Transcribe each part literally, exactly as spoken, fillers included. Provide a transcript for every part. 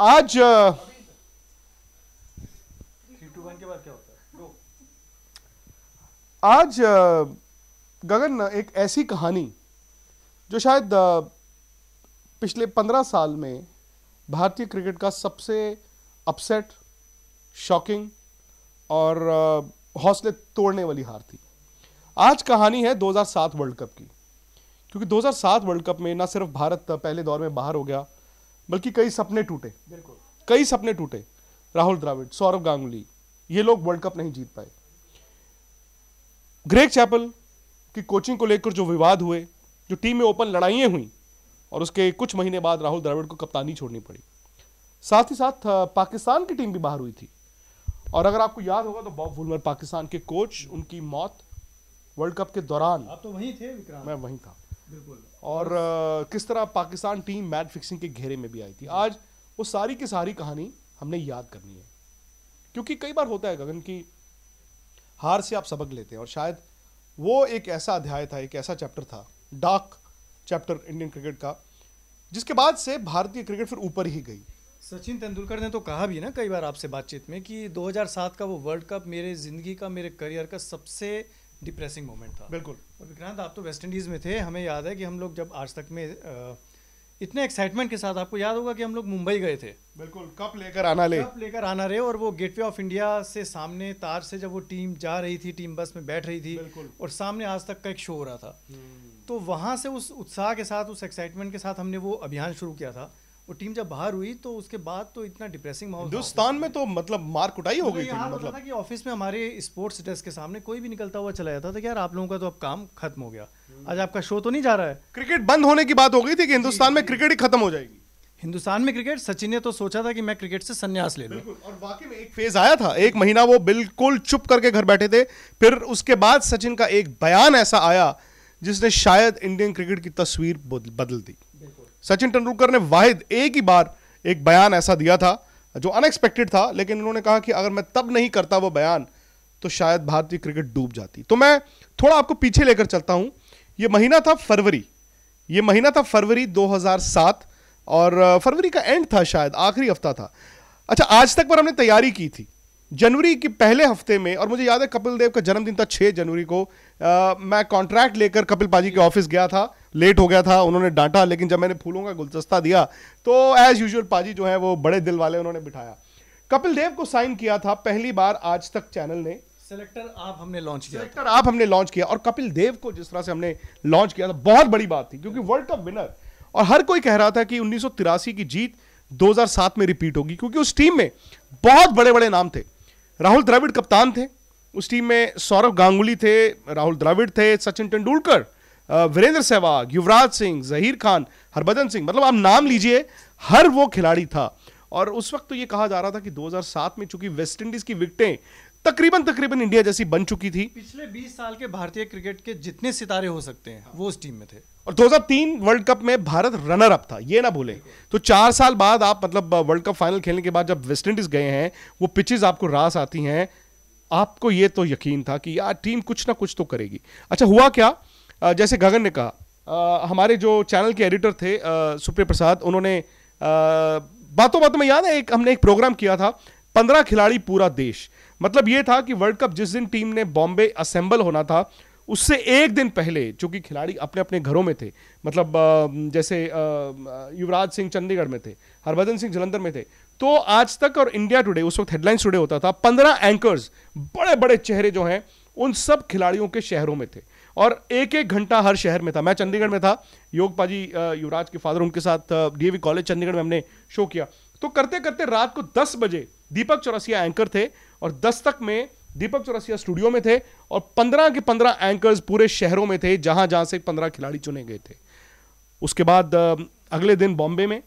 आज आज गगन एक ऐसी कहानी जो शायद पिछले पंद्रह साल में भारतीय क्रिकेट का सबसे अपसेट, शॉकिंग और हौसले तोड़ने वाली हार थी। आज कहानी है दो हज़ार सात वर्ल्ड कप की, क्योंकि दो हज़ार सात वर्ल्ड कप में ना सिर्फ भारत पहले दौर में बाहर हो गया, बल्कि कई सपने टूटे। बिल्कुल कई सपने टूटे। राहुल द्रविड़, सौरव गांगुली, ये लोग वर्ल्ड कप नहीं जीत पाए। ग्रेग चैपल की कोचिंग को लेकर जो विवाद हुए, जो टीम में ओपन लड़ाइयाँ हुई, और उसके कुछ महीने बाद राहुल द्रविड़ को कप्तानी छोड़नी पड़ी। साथ ही साथ पाकिस्तान की टीम भी बाहर हुई थी, और अगर आपको याद होगा तो बॉब वुलमर पाकिस्तान के कोच, उनकी मौत वर्ल्ड कप के दौरान। आप तो वहीं थे विक्रांत? मैं वहीं था। बिल्कुल। और आ, किस तरह पाकिस्तान टीम मैच फिक्सिंग के घेरे में भी आई थी। आज वो सारी की सारी कहानी हमने याद करनी है, क्योंकि कई बार होता है गगन की हार से आप सबक लेते हैं, और शायद वो एक ऐसा अध्याय था, एक ऐसा चैप्टर था, डार्क चैप्टर इंडियन क्रिकेट का, जिसके बाद से भारतीय क्रिकेट फिर ऊपर ही गई। सचिन तेंदुलकर ने तो कहा भी ना कई बार आपसे बातचीत में कि दो हज़ार सात का वो वर्ल्ड कप मेरे ज़िंदगी का, मेरे करियर का सबसे डिप्रेसिंग मोमेंट था। बिल्कुल। और विक्रांत आप तो वेस्ट इंडीज़ में थे, हमें याद है कि हम लोग जब आज तक में इतने एक्साइटमेंट के साथ, आपको याद होगा कि हम लोग मुंबई गए थे। बिल्कुल। कप लेकर आना ले कप लेकर आना रहे, और वो गेटवे ऑफ इंडिया से सामने तार से जब वो टीम जा रही थी, टीम बस में बैठ रही थी, और सामने आज तक का एक शो हो रहा था, तो वहाँ से उस उत्साह के साथ, उस एक्साइटमेंट के साथ हमने वो अभियान शुरू किया था। वो टीम जब बाहर हुई तो उसके बाद तो इतना डिप्रेसिंग माहौल हिंदुस्तान में, तो मतलब मार कुटाई हो गई थी। मतलब था कि ऑफिस में हमारे स्पोर्ट्स डेस्क के सामने कोई भी निकलता हुआ चला जाता था कि यार आप लोगों का तो अब काम खत्म हो गया, आज आपका शो तो नहीं जा रहा है। क्रिकेट बंद होने की बात हो गई थी कि हिंदुस्तान में क्रिकेट ही खत्म हो जाएगी। हिंदुस्तान में क्रिकेट, सचिन ने तो सोचा था कि मैं क्रिकेट से संन्यास ले लूं। और वाकई में एक फेज आया था, एक महीना वो बिल्कुल चुप करके घर बैठे थे। फिर उसके बाद सचिन का एक बयान ऐसा आया जिसने शायद इंडियन क्रिकेट की तस्वीर बदल दी। सचिन तेंदुलकर ने वाहिद एक ही बार एक बयान ऐसा दिया था जो अनएक्सपेक्टेड था, लेकिन उन्होंने कहा कि अगर मैं तब नहीं करता वो बयान तो शायद भारतीय क्रिकेट डूब जाती। तो मैं थोड़ा आपको पीछे लेकर चलता हूँ। ये महीना था फरवरी, ये महीना था फरवरी दो हज़ार सात, और फरवरी का एंड था, शायद आखिरी हफ्ता था। अच्छा, आज तक पर हमने तैयारी की थी जनवरी के पहले हफ्ते में, और मुझे याद है कपिल देव का जन्मदिन था छह जनवरी को। आ, मैं कॉन्ट्रैक्ट लेकर कपिल पाजी के ऑफिस गया था, लेट हो गया था, उन्होंने डांटा, लेकिन जब मैंने फूलों का गुलदस्ता दिया तो एज यूजुअल पाजी जो है वो बड़े दिल वाले, उन्होंने बिठाया। कपिल देव को साइन किया था पहली बार आज तक चैनल ने। सेलेक्टर आप हमने लॉन्च किया सेलेक्टर आप हमने लॉन्च किया और कपिल देव को जिस तरह से हमने लॉन्च किया था बहुत बड़ी बात थी, क्योंकि वर्ल्ड कप विनर, और हर कोई कह रहा था कि उन्नीस सौ तिरासी की जीत दो हज़ार सात में रिपीट होगी, क्योंकि उस टीम में बहुत बड़े बड़े नाम थे। राहुल द्रविड़ कप्तान थे उस टीम में, सौरव गांगुली थे, राहुल द्रविड़ थे, सचिन तेंदुलकर, वीरेंद्र सहवाग, युवराज सिंह, जहीर खान, हरभजन सिंह, मतलब आप नाम लीजिए, हर वो खिलाड़ी था। और उस वक्त तो ये कहा जा रहा था कि दो हज़ार सात में चूंकि वेस्ट इंडीज़ की विकटें तकरीबन तकरीबन इंडिया जैसी बन चुकी थी, पिछले बीस साल के भारतीय क्रिकेट के जितने सितारे हो सकते हैं वो उस टीम में थे, और दो हज़ार तीन वर्ल्ड कप में भारत रनर अप था, ये ना भूलें। तो चार साल बाद आप, मतलब वर्ल्ड कप फाइनल खेलने के बाद जब वेस्ट इंडीज गए हैं, वो पिचेस आपको रास आती हैं, आपको ये तो यकीन था कि यार टीम कुछ ना कुछ तो करेगी। अच्छा, हुआ क्या, जैसे गगन ने कहा, हमारे जो चैनल के एडिटर थे सुप्रिय प्रसाद, उन्होंने बातों बातों में, याद है एक हमने एक प्रोग्राम किया था, पंद्रह खिलाड़ी पूरा देश, मतलब ये था कि वर्ल्ड कप जिस दिन टीम ने बॉम्बे असेंबल होना था उससे एक दिन पहले, चूंकि खिलाड़ी अपने अपने घरों में थे, मतलब जैसे युवराज सिंह चंडीगढ़ में थे, हरभजन सिंह जलंधर में थे, तो आज तक और इंडिया टुडे, उस वक्त हेडलाइंस टुडे होता था, पंद्रह एंकर्स, बड़े बड़े चेहरे जो हैं, उन सब खिलाड़ियों के शहरों में थे, और एक एक घंटा हर शहर में था। मैं चंडीगढ़ में था, योग पाजी युवराज के फादर, उनके साथ डीएवी कॉलेज चंडीगढ़ में हमने शो किया। तो करते करते रात को दस बजे दीपक चौरसिया एंकर थे, और दस तक में दीपक चौरसिया स्टूडियो में थे, और पंद्रह के पंद्रह एंकर्स पूरे शहरों में थे, जहां जहां से पंद्रह खिलाड़ी चुने गए थे। उसके बाद अगले दिन बॉम्बे में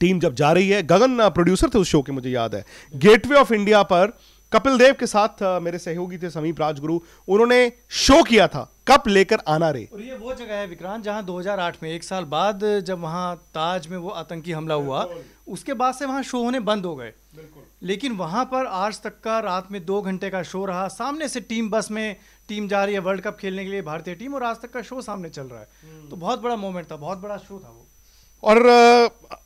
टीम जब जा रही है, गगन प्रोड्यूसर थे उस शो के, मुझे याद है, गेटवे ऑफ इंडिया पर कपिल देव के साथ मेरे सहयोगी थे समीप राजगुरु, उन्होंने शो किया था कप लेकर आना रे। और ये वो जगह है विक्रांत जहां दो हज़ार आठ में, एक साल बाद जब वहां ताज में वो आतंकी हमला हुआ, उसके बाद से वहां शो होने बंद हो गए, लेकिन वहां पर आज तक का रात में दो घंटे का शो रहा, सामने से टीम बस में, टीम जा रही है वर्ल्ड कप खेलने के लिए भारतीय टीम, और आज तक का शो सामने चल रहा है, तो बहुत बड़ा मोमेंट था, बहुत बड़ा शो था वो। और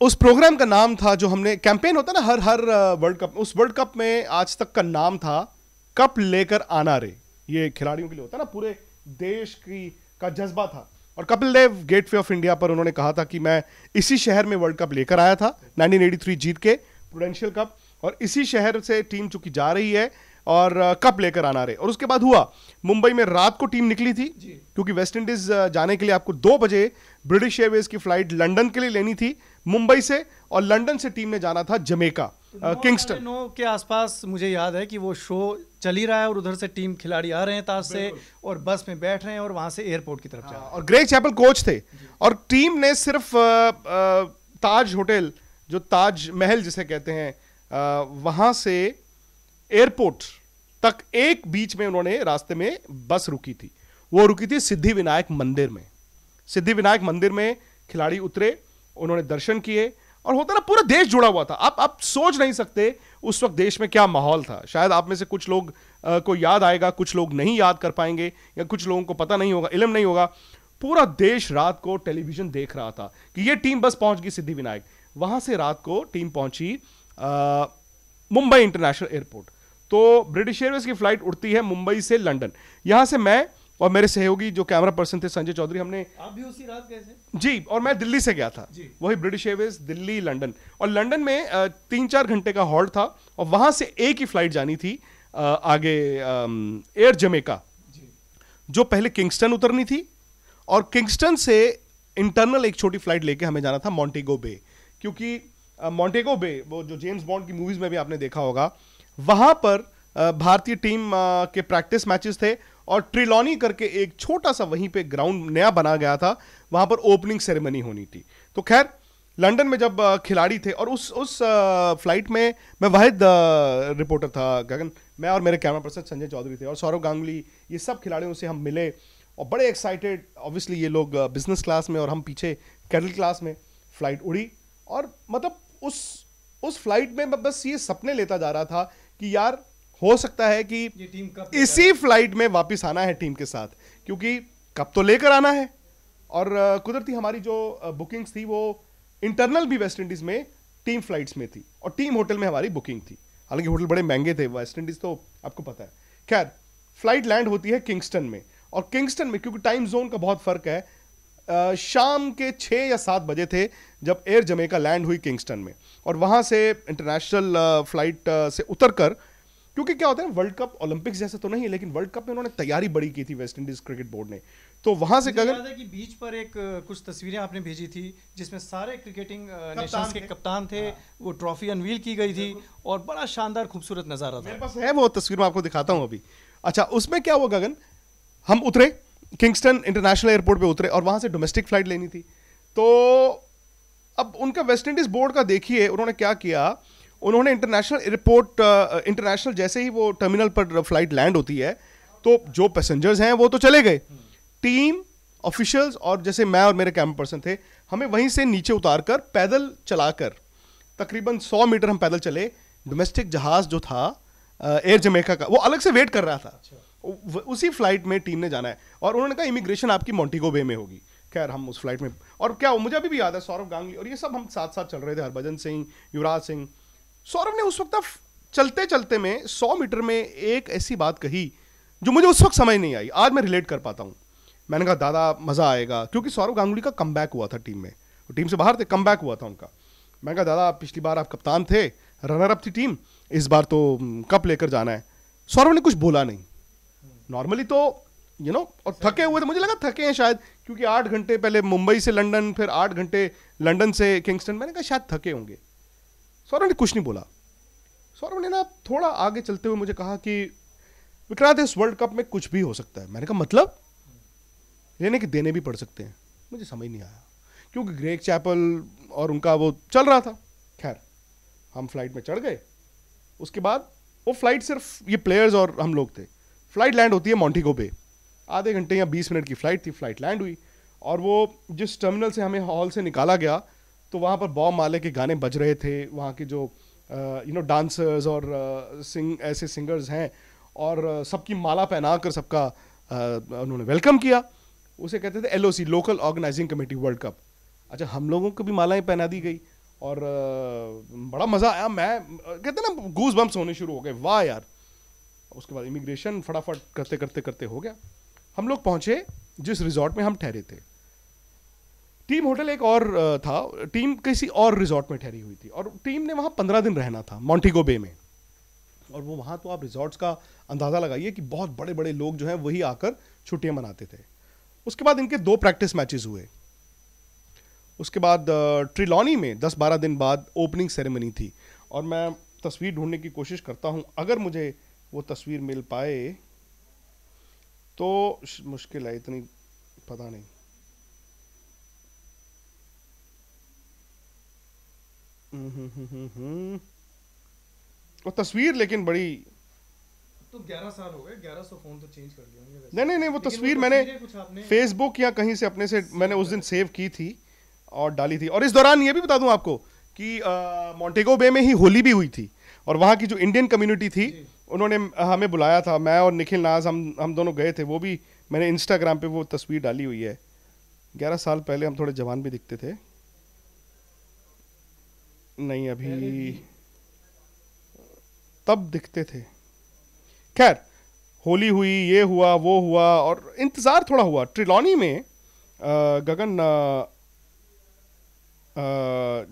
उस प्रोग्राम का नाम था, जो हमने कैंपेन होता ना हर हर वर्ल्ड कप, उस वर्ल्ड कप में आज तक का नाम था कप लेकर आना रे। ये खिलाड़ियों के लिए होता ना, पूरे देश की का जज्बा था। और Kapil Dev gateway of India पर उन्होंने कहा था कि मैं इसी शहर में वर्ल्ड कप लेकर आया था नाइनटीन एटी थ्री जीत के प्रूडेंशियल कप, और इसी शहर से टीम चूंकि जा रही है और कप लेकर आना रहे। और उसके बाद हुआ मुंबई में रात को टीम निकली थी, क्योंकि वेस्ट इंडीज जाने के लिए आपको दो बजे ब्रिटिश एयरवेज की फ्लाइट लंदन के लिए लेनी थी मुंबई से, और लंदन से टीम ने जाना था जमेका, किंगस्टन। नौ के आसपास मुझे याद है कि वो शो चल ही रहा है और उधर से टीम खिलाड़ी आ रहे हैं ताज से, और बस में बैठ रहे हैं और वहां से एयरपोर्ट की तरफ जा रहे हैं। और ग्रेग चैपल कोच थे, और टीम ने सिर्फ ताज होटल, जो ताज महल जिसे कहते हैं, वहां से एयरपोर्ट तक एक बीच में उन्होंने रास्ते में बस रुकी थी। वो रुकी थी सिद्धिविनायक मंदिर में। सिद्धिविनायक मंदिर में खिलाड़ी उतरे, उन्होंने दर्शन किए, और होता ना पूरा देश जुड़ा हुआ था। आप आप सोच नहीं सकते उस वक्त देश में क्या माहौल था। शायद आप में से कुछ लोग आ, को याद आएगा, कुछ लोग नहीं याद कर पाएंगे, या कुछ लोगों को पता नहीं होगा, इल्म नहीं होगा। पूरा देश रात को टेलीविजन देख रहा था कि ये टीम बस पहुंच गई सिद्धिविनायक। वहां से रात को टीम पहुंची आ, मुंबई इंटरनेशनल एयरपोर्ट। तो ब्रिटिश एयरवेज की फ्लाइट उड़ती है मुंबई से लंदन। यहाँ से मैं और मेरे सहयोगी जो कैमरा पर्सन थे संजय चौधरी, हमने आप भी उसी रात गए थे जी, और मैं दिल्ली से गया था, वही ब्रिटिश एयरवेज दिल्ली लंदन। और लंदन में तीन चार घंटे का हॉल्ट था, और वहां से एक ही फ्लाइट जानी थी आगे एयर जमेका, जो पहले किंगस्टन उतरनी थी, और किंगस्टन से इंटरनल एक छोटी फ्लाइट लेके हमें जाना था मॉन्टेगो बे, क्योंकि मॉन्टेगो बे वो जो जेम्स बॉन्ड की मूवीज में भी आपने देखा होगा, वहां पर भारतीय टीम के प्रैक्टिस मैचेस थे, और ट्रिलोनी करके एक छोटा सा वहीं पे ग्राउंड नया बना गया था, वहां पर ओपनिंग सेरेमनी होनी थी। तो खैर लंदन में जब खिलाड़ी थे, और उस उस फ्लाइट में मैं वाहिद रिपोर्टर था गगन, मैं और मेरे कैमरा पर्सन संजय चौधरी थे, और सौरव गांगुली, ये सब खिलाड़ियों से हम मिले, और बड़े एक्साइटेड। ऑब्वियसली ये लोग बिजनेस क्लास में और हम पीछे कैडल क्लास में। फ्लाइट उड़ी, और मतलब उस उस फ्लाइट में मैं बस ये सपने लेता जा रहा था कि यार हो सकता है कि ये टीम कप इसी फ्लाइट में वापस आना है टीम के साथ, क्योंकि कप तो लेकर आना है। और कुदरती हमारी जो बुकिंग्स थी वो इंटरनल भी वेस्ट इंडीज़ में टीम फ्लाइट्स में थी, और टीम होटल में हमारी बुकिंग थी, हालांकि होटल बड़े महंगे थे वेस्ट इंडीज़, तो आपको पता है। खैर फ्लाइट लैंड होती है किंगस्टन में, और किंगस्टन में क्योंकि टाइम जोन का बहुत फ़र्क है, आ, शाम के छः या सात बजे थे जब एयर जमेका लैंड हुई किंगस्टन में। और वहाँ से इंटरनेशनल फ्लाइट से उतर कर, क्योंकि क्या होता है वर्ल्ड कप ओलंपिक्स जैसा तो नहीं है, लेकिन वर्ल्ड कप में उन्होंने तैयारी बड़ी की थी वेस्ट इंडीज क्रिकेट बोर्ड ने। तो वहां से गगन कि बीच पर एक कुछ तस्वीरें आपने भेजी थी जिसमें सारे क्रिकेटिंग नेशंस के कप्तान थे, वो ट्रॉफी अनवील की गई थी, और बड़ा शानदार खूबसूरत नजारा था। मेरे पास है वो तस्वीर, मैं आपको दिखाता हूँ अभी। अच्छा, उसमें क्या हुआ गगन, हम उतरे किंगस्टन इंटरनेशनल एयरपोर्ट पर उतरे, और वहाँ से डोमेस्टिक फ्लाइट लेनी थी। तो अब उनका वेस्ट इंडीज बोर्ड का देखिए उन्होंने क्या किया, उन्होंने इंटरनेशनल एयरपोर्ट इंटरनेशनल जैसे ही वो टर्मिनल पर फ्लाइट लैंड होती है, तो जो पैसेंजर्स हैं वो तो चले गए, टीम ऑफिशियल्स और जैसे मैं और मेरे कैमरा पर्सन थे, हमें वहीं से नीचे उतारकर पैदल चलाकर तकरीबन सौ मीटर हम पैदल चले। डोमेस्टिक जहाज जो था एयर जमेका का, वो अलग से वेट कर रहा था, उसी फ्लाइट में टीम ने जाना है। और उन्होंने कहा इमिग्रेशन आपकी मॉन्टेगो बे में होगी। खैर हम उस फ्लाइट में, और क्या मुझे अभी भी याद है सौरव गांगुली और ये सब हम साथ साथ चल रहे थे, हरभजन सिंह, युवराज सिंह। सौरभ ने उस वक्त चलते चलते में सौ मीटर में एक ऐसी बात कही जो मुझे उस वक्त समझ नहीं आई, आज मैं रिलेट कर पाता हूँ। मैंने कहा दादा मज़ा आएगा, क्योंकि सौरव गांगुली का कमबैक हुआ था टीम में, वो टीम से बाहर थे, कमबैक हुआ था उनका। मैंने कहा दादा पिछली बार आप कप्तान थे, रनर अप थी टीम, इस बार तो कप लेकर जाना है। सौरभ ने कुछ बोला नहीं, नॉर्मली तो यू नो, और थके हुए थे, मुझे लगा थके हैं शायद, क्योंकि आठ घंटे पहले मुंबई से लंदन, फिर आठ घंटे लंदन से किंगस्टन, मैंने कहा शायद थके होंगे। सौरभ ने कुछ नहीं बोला। सौरभ ने ना थोड़ा आगे चलते हुए मुझे कहा कि विक्रांत इस वर्ल्ड कप में कुछ भी हो सकता है। मैंने कहा मतलब? लेने के देने भी पड़ सकते हैं। मुझे समझ नहीं आया, क्योंकि ग्रेग चैपल और उनका वो चल रहा था। खैर हम फ्लाइट में चढ़ गए, उसके बाद वो फ्लाइट सिर्फ ये प्लेयर्स और हम लोग थे। फ्लाइट लैंड होती है मॉन्टेगो बे, आधे घंटे या बीस मिनट की फ्लाइट थी। फ्लाइट लैंड हुई, और वो जिस टर्मिनल से हमें हॉल से निकाला गया, तो वहाँ पर बॉब माले के गाने बज रहे थे, वहाँ के जो यू नो डांसर्स और सिंग ऐसे सिंगर्स हैं, और सबकी माला पहना कर सबका उन्होंने वेलकम किया। उसे कहते थे L O C, local organising committee world cup. अच्छा हम लोगों को भी मालाएं पहना दी गई और बड़ा मज़ा आया। मैं कहते ना गूज बम्स होने शुरू हो गए, वाह यार। उसके बाद इमिग्रेशन फटाफट करते करते करते हो गया। हम लोग पहुंचे जिस रिजॉर्ट में हम ठहरे थे, टीम होटल एक और था, टीम किसी और रिजॉर्ट में ठहरी हुई थी और टीम ने वहाँ पंद्रह दिन रहना था मॉन्टेगो बे में। और वो वहाँ तो आप रिजॉर्ट्स का अंदाज़ा लगाइए कि बहुत बड़े बड़े लोग जो हैं वही आकर छुट्टियाँ मनाते थे। उसके बाद इनके दो प्रैक्टिस मैचेस हुए। उसके बाद ट्रिलॉनी में दस बारह दिन बाद ओपनिंग सेरेमनी थी और मैं तस्वीर ढूंढने की कोशिश करता हूँ, अगर मुझे वो तस्वीर मिल पाए तो मुश्किल है, इतनी पता नहीं। हम्म हम्म हम्म वो तस्वीर लेकिन बड़ी, तो ग्यारह साल हो गए, ग्यारह सौ फोन तो चेंज कर दिए होंगे। नहीं नहीं नहीं वो तस्वीर मैंने फेसबुक या कहीं से अपने से मैंने उस दिन सेव की थी और डाली थी। और इस दौरान ये भी बता दूं आपको कि मॉन्टेगो बे में ही होली भी हुई थी और वहाँ की जो इंडियन कम्युनिटी थी उन्होंने हमें बुलाया था, मैं और निखिल नाज हम हम दोनों गए थे। वो भी मैंने इंस्टाग्राम पे वो तस्वीर डाली हुई है। ग्यारह साल पहले हम थोड़े जवान भी दिखते थे। नहीं अभी तब दिखते थे। खैर होली हुई, ये हुआ, वो हुआ और इंतज़ार थोड़ा हुआ। ट्रिलॉनी में गगन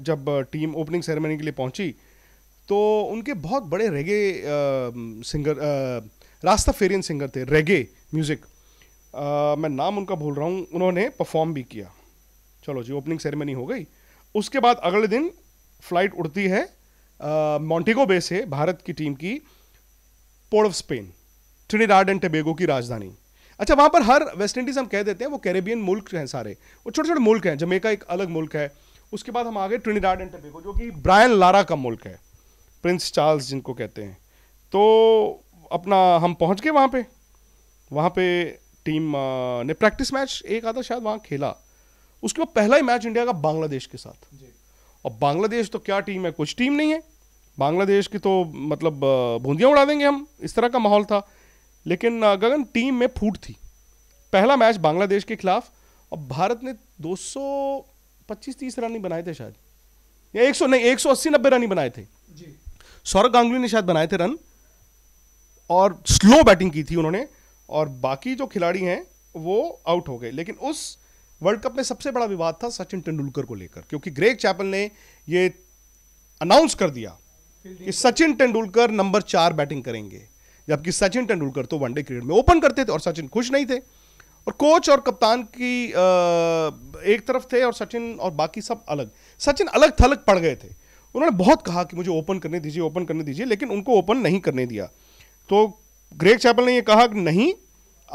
जब टीम ओपनिंग सेरेमनी के लिए पहुंची तो उनके बहुत बड़े रेगे सिंगर, रास्ताफेरियन सिंगर थे, रेगे म्यूज़िक, मैं नाम उनका भूल रहा हूं, उन्होंने परफॉर्म भी किया। चलो जी ओपनिंग सेरेमनी हो गई। उसके बाद अगले दिन फ्लाइट उड़ती है मॉन्टेगो बे से भारत की टीम की Port of Spain, Trinidad and Tobago की राजधानी। अच्छा वहाँ पर हर वेस्ट इंडीज़ हम कह देते हैं, वो कैरेबियन मुल्क हैं सारे, वो छोटे छोटे मुल्क हैं। जमैका एक अलग मुल्क है। उसके बाद हम आ गए ट्रिनिडाड एंड टोबैगो जो कि ब्रायन लारा का मुल्क है, प्रिंस चार्ल्स जिनको कहते हैं। तो अपना हम पहुँच गए वहाँ पर। वहाँ पर टीम ने प्रैक्टिस मैच एक आधा शायद वहाँ खेला। उसके बाद पहला ही मैच इंडिया का बांग्लादेश के साथ। और बांग्लादेश तो क्या टीम है, कुछ टीम नहीं है। बांग्लादेश की तो मतलब भूंदियाँ उड़ा देंगे हम, इस तरह का माहौल था। लेकिन गगन टीम में फूट थी। पहला मैच बांग्लादेश के खिलाफ और भारत ने दो सौ पच्चीस तीस रन ही बनाए थे शायद, या सौ नहीं एक सौ अस्सी नब्बे रन ही बनाए थे जी। सौरव गांगुली ने शायद बनाए थे रन और स्लो बैटिंग की थी उन्होंने और बाकी जो खिलाड़ी हैं वो आउट हो गए। लेकिन उस वर्ल्ड कप में सबसे बड़ा विवाद था सचिन तेंदुलकर को लेकर, क्योंकि ग्रेग चैपल ने ये अनाउंस कर दिया कि सचिन तेंदुलकर नंबर चार बैटिंग करेंगे, जबकि सचिन तेंदुलकर तो वनडे क्रिकेट में ओपन करते थे और सचिन खुश नहीं थे। और कोच और कप्तान की आ, एक तरफ थे और सचिन और बाकी सब अलग। सचिन अलग थलग पड़ गए थे। उन्होंने बहुत कहा कि मुझे ओपन करने दीजिए, ओपन करने दीजिए, लेकिन उनको ओपन नहीं करने दिया। तो ग्रेग चैपल ने यह कहा कि नहीं,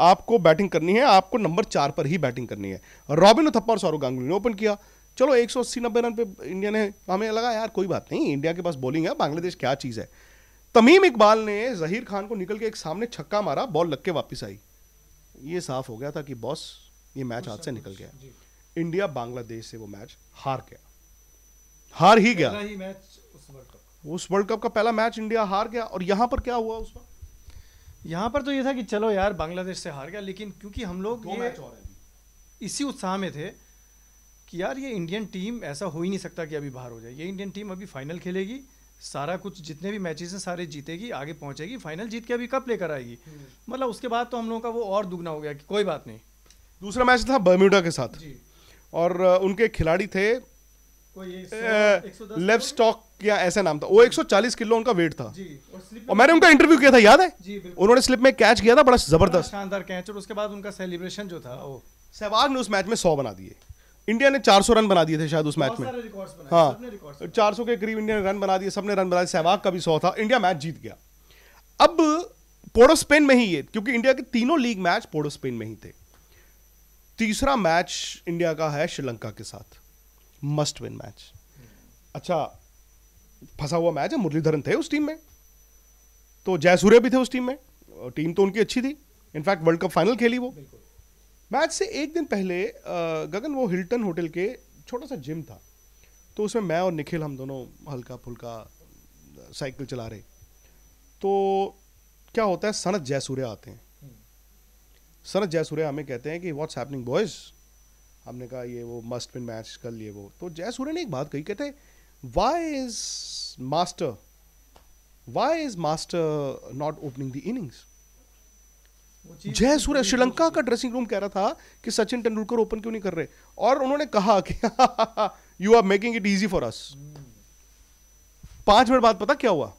आपको बैटिंग करनी है, आपको नंबर चार पर ही बैटिंग करनी है। रॉबिन उथप्पा और सौरव गांगुली ने ओपन किया। चलो एक सौ अस्सी नब्बे रन पे इंडिया ने, हमें लगा यार कोई बात नहीं, इंडिया के पास बॉलिंग है, बांग्लादेश क्या चीज़ है। तमीम इकबाल ने जहीर खान को निकल के एक सामने छक्का मारा, बॉल लग के वापस आई। ये साफ हो गया था कि बॉस ये मैच हाथ से निकल गया। इंडिया बांग्लादेश से वो मैच हार गया, हार ही गया ही मैच उस वर्ल्ड कप, उस वर्ल्ड कप का पहला मैच इंडिया हार गया। और यहाँ पर क्या हुआ उस वक्त, यहाँ पर तो ये था कि चलो यार बांग्लादेश से हार गया, लेकिन क्योंकि हम लोग इसी उत्साह में थे कि यार ये इंडियन टीम, ऐसा हो ही नहीं सकता कि अभी बाहर हो जाए, ये इंडियन टीम अभी फाइनल खेलेगी, सारा कुछ जितने भी मैचेस हैं सारे जीतेगी, आगे पहुंचेगी, फाइनल जीत के अभी कप लेकर आएगी। मतलब उसके बाद तो हम लोगों का वो और दुगना हो गया कि कोई बात नहीं। दूसरा मैच था बर्म्यूडा के साथ जी। और उनके खिलाड़ी थे लेफ्ट स्टॉक या ऐसा नाम था, वो एक सौ चालीस किलो उनका वेट था जी। और, और मैंने उनका इंटरव्यू किया था, याद है, उन्होंने स्लिप में कैच किया था, बड़ा जबरदस्त शानदार कैच। और उसके बाद उनका सेलिब्रेशन जो था, सहवाग ने उस मैच में सौ बना दिए। इंडिया ने चार सौ रन बना दिए थे शायद उस मैच में, हाँ चार सौ के करीब इंडिया ने रन बना दिए, सबने रन बनाए, सहवाग का भी सौ था। इंडिया मैच जीत गया। अब पोर्ट ऑफ स्पेन में ही ये, क्योंकि इंडिया के तीनों league match Port of Spain में ही थे। तीसरा मैच इंडिया का है श्रीलंका के साथ, मस्ट विन मैच। अच्छा फंसा हुआ मैच है, मुरलीधरन थे उस टीम में, तो जयसूर्या भी थे उस टीम में, टीम तो उनकी अच्छी थी, इनफैक्ट वर्ल्ड कप फाइनल खेली वो। मैच से एक दिन पहले गगन वो हिल्टन होटल के छोटा सा जिम था, तो उसमें मैं और निखिल हम दोनों हल्का फुल्का साइकिल चला रहे। तो क्या होता है, सनत जयसूर्या आते हैं। सनत जयसूर्या हमें कहते हैं कि व्हाट्स हैपनिंग बॉयज, हमने कहा ये वो मस्ट विन मैच कल ये वो। तो जयसूर्या ने एक बात कही, कहते why is master why is master not opening the innings. Jayasuriya Sri Lanka का ड्रेसिंग रूम कह रहा था कि सचिन तेंदुलकर ओपन क्यों नहीं कर रहे, और उन्होंने कहा कि you are making it easy for us. पांच मिनट बाद पता क्या हुआ,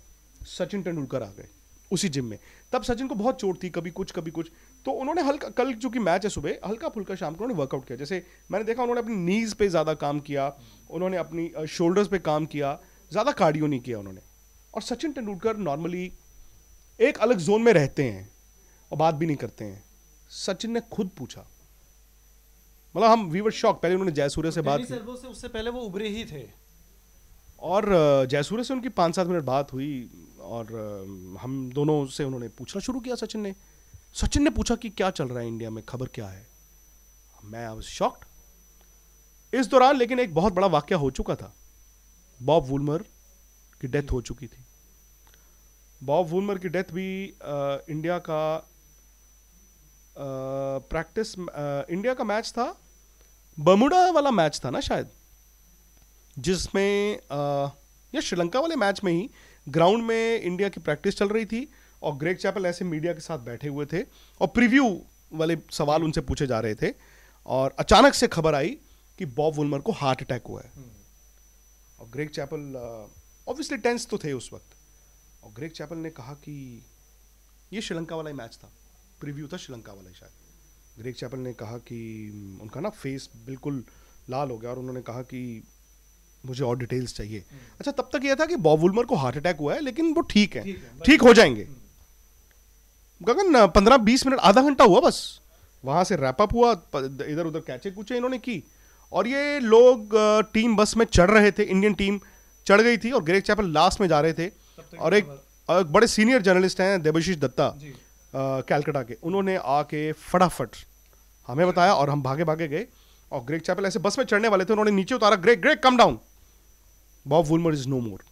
सचिन तेंदुलकर आ गए उसी जिम में। तब सचिन को बहुत चोट थी, कभी कुछ कभी कुछ, तो उन्होंने हल्का कल जो कि मैच है सुबह हल्का फुल्का शाम को उन्होंने वर्कआउट किया। जैसे मैंने देखा उन्होंने अपनी नीज पे ज़्यादा काम किया, उन्होंने अपनी शोल्डर्स पे काम किया, ज़्यादा कार्डियो नहीं किया उन्होंने। और सचिन तेंदुलकर नॉर्मली एक अलग जोन में रहते हैं और बात भी नहीं करते हैं। सचिन ने खुद पूछा, मतलब हम वी वर शॉक। पहले उन्होंने जयसूर्या से बात की, उससे पहले वो उभरे ही थे, और जयसूर्या से उनकी पाँच सात मिनट बात हुई और हम दोनों से उन्होंने पूछना शुरू किया। सचिन ने सचिन ने पूछा कि क्या चल रहा है इंडिया में, खबर क्या है। मैं आई वाज शॉक्ड इस दौरान। लेकिन एक बहुत बड़ा वाकया हो चुका था, बॉब वुलमर की डेथ हो चुकी थी। बॉब वुलमर की डेथ भी आ, इंडिया का आ, प्रैक्टिस आ, इंडिया का मैच था, बर्मुडा वाला मैच था ना शायद, जिसमें या श्रीलंका वाले मैच में ही ग्राउंड में इंडिया की प्रैक्टिस चल रही थी और ग्रेग चैपल ऐसे मीडिया के साथ बैठे हुए थे और प्रीव्यू वाले सवाल उनसे पूछे जा रहे थे, और अचानक से खबर आई कि बॉब वुलमर को हार्ट अटैक हुआ है। और ग्रेग चैपल ऑब्वियसली टेंस तो थे उस वक्त, और ग्रेग चैपल ने कहा कि ये श्रीलंका वाला ही मैच था, प्रीव्यू था श्रीलंका वाला ही शायद। ग्रेग चैपल ने कहा कि उनका ना फेस बिल्कुल लाल हो गया और उन्होंने कहा कि मुझे और डिटेल्स चाहिए। अच्छा, तब तक यह था कि बॉब वुलमर को हार्ट अटैक हुआ है लेकिन वो ठीक है, ठीक हो जाएंगे। गगन पंद्रह बीस मिनट आधा घंटा हुआ बस, वहां से रैप अप हुआ, इधर उधर कैचे कूचे इन्होंने की, और ये लोग टीम बस में चढ़ रहे थे, इंडियन टीम चढ़ गई थी और ग्रेग चैपल लास्ट में जा रहे थे। और एक, एक बड़े सीनियर जर्नलिस्ट हैं देबाशीष दत्ता कैलकाटा के, उन्होंने आके फटाफट हमें बताया और हम भागे भागे गए। और ग्रेग चैपल ऐसे बस में चढ़ने वाले थे, उन्होंने नीचे उतारा, Greg Greg come down, Bob Woolmer is no more.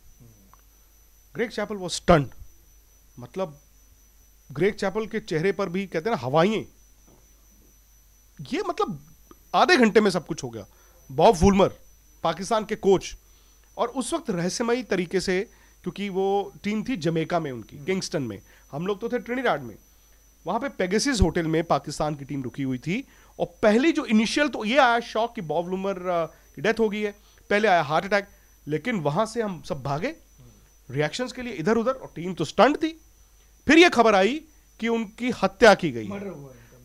Greg Chappell was stunned, मतलब ग्रेग चैपल के चेहरे पर भी कहते हैं ना हवाएं, ये मतलब आधे घंटे में सब कुछ हो गया। बॉब वुलमर पाकिस्तान के कोच, और उस वक्त रहस्यमयी तरीके से, क्योंकि वो टीम थी जमैका में उनकी, किंगस्टन में, हम लोग तो थे ट्रिनिडाड में, वहाँ पे पेगासस होटल में पाकिस्तान की टीम रुकी हुई थी। और पहली जो इनिशियल तो ये आया शॉक कि बॉब वुलमर की डेथ हो गई है, पहले आया हार्ट अटैक, लेकिन वहां से हम सब भागे रिएक्शंस के लिए इधर उधर, और टीम तो स्टंट थी। फिर ये खबर आई कि उनकी हत्या की गई,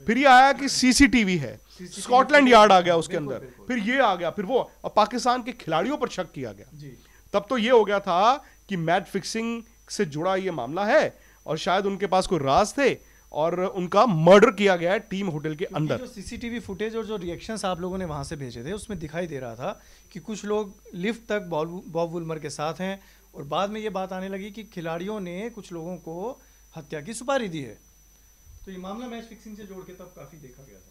फिर ये आया कि सीसीटीवी है, स्कॉटलैंड यार्ड आ गया उसके अंदर, फिर ये आ गया, फिर वो, और पाकिस्तान के खिलाड़ियों पर शक किया गया। तब तो ये हो गया था कि मैच फिक्सिंग से जुड़ा ये मामला है और शायद उनके पास कोई राज थे और उनका मर्डर किया गया है टीम होटल के अंदर। जो सीसीटीवी फुटेज और जो रिएक्शंस आप लोगों ने वहां से भेजे थे उसमें दिखाई दे रहा था कि कुछ लोग लिफ्ट तक बॉब वुलमर के साथ हैं, और बाद में ये बात आने लगी कि खिलाड़ियों ने कुछ लोगों को हत्या की सुपारी दी है। तो ये मामला मैच फिक्सिंग से जोड़ के तब काफी देखा गया था।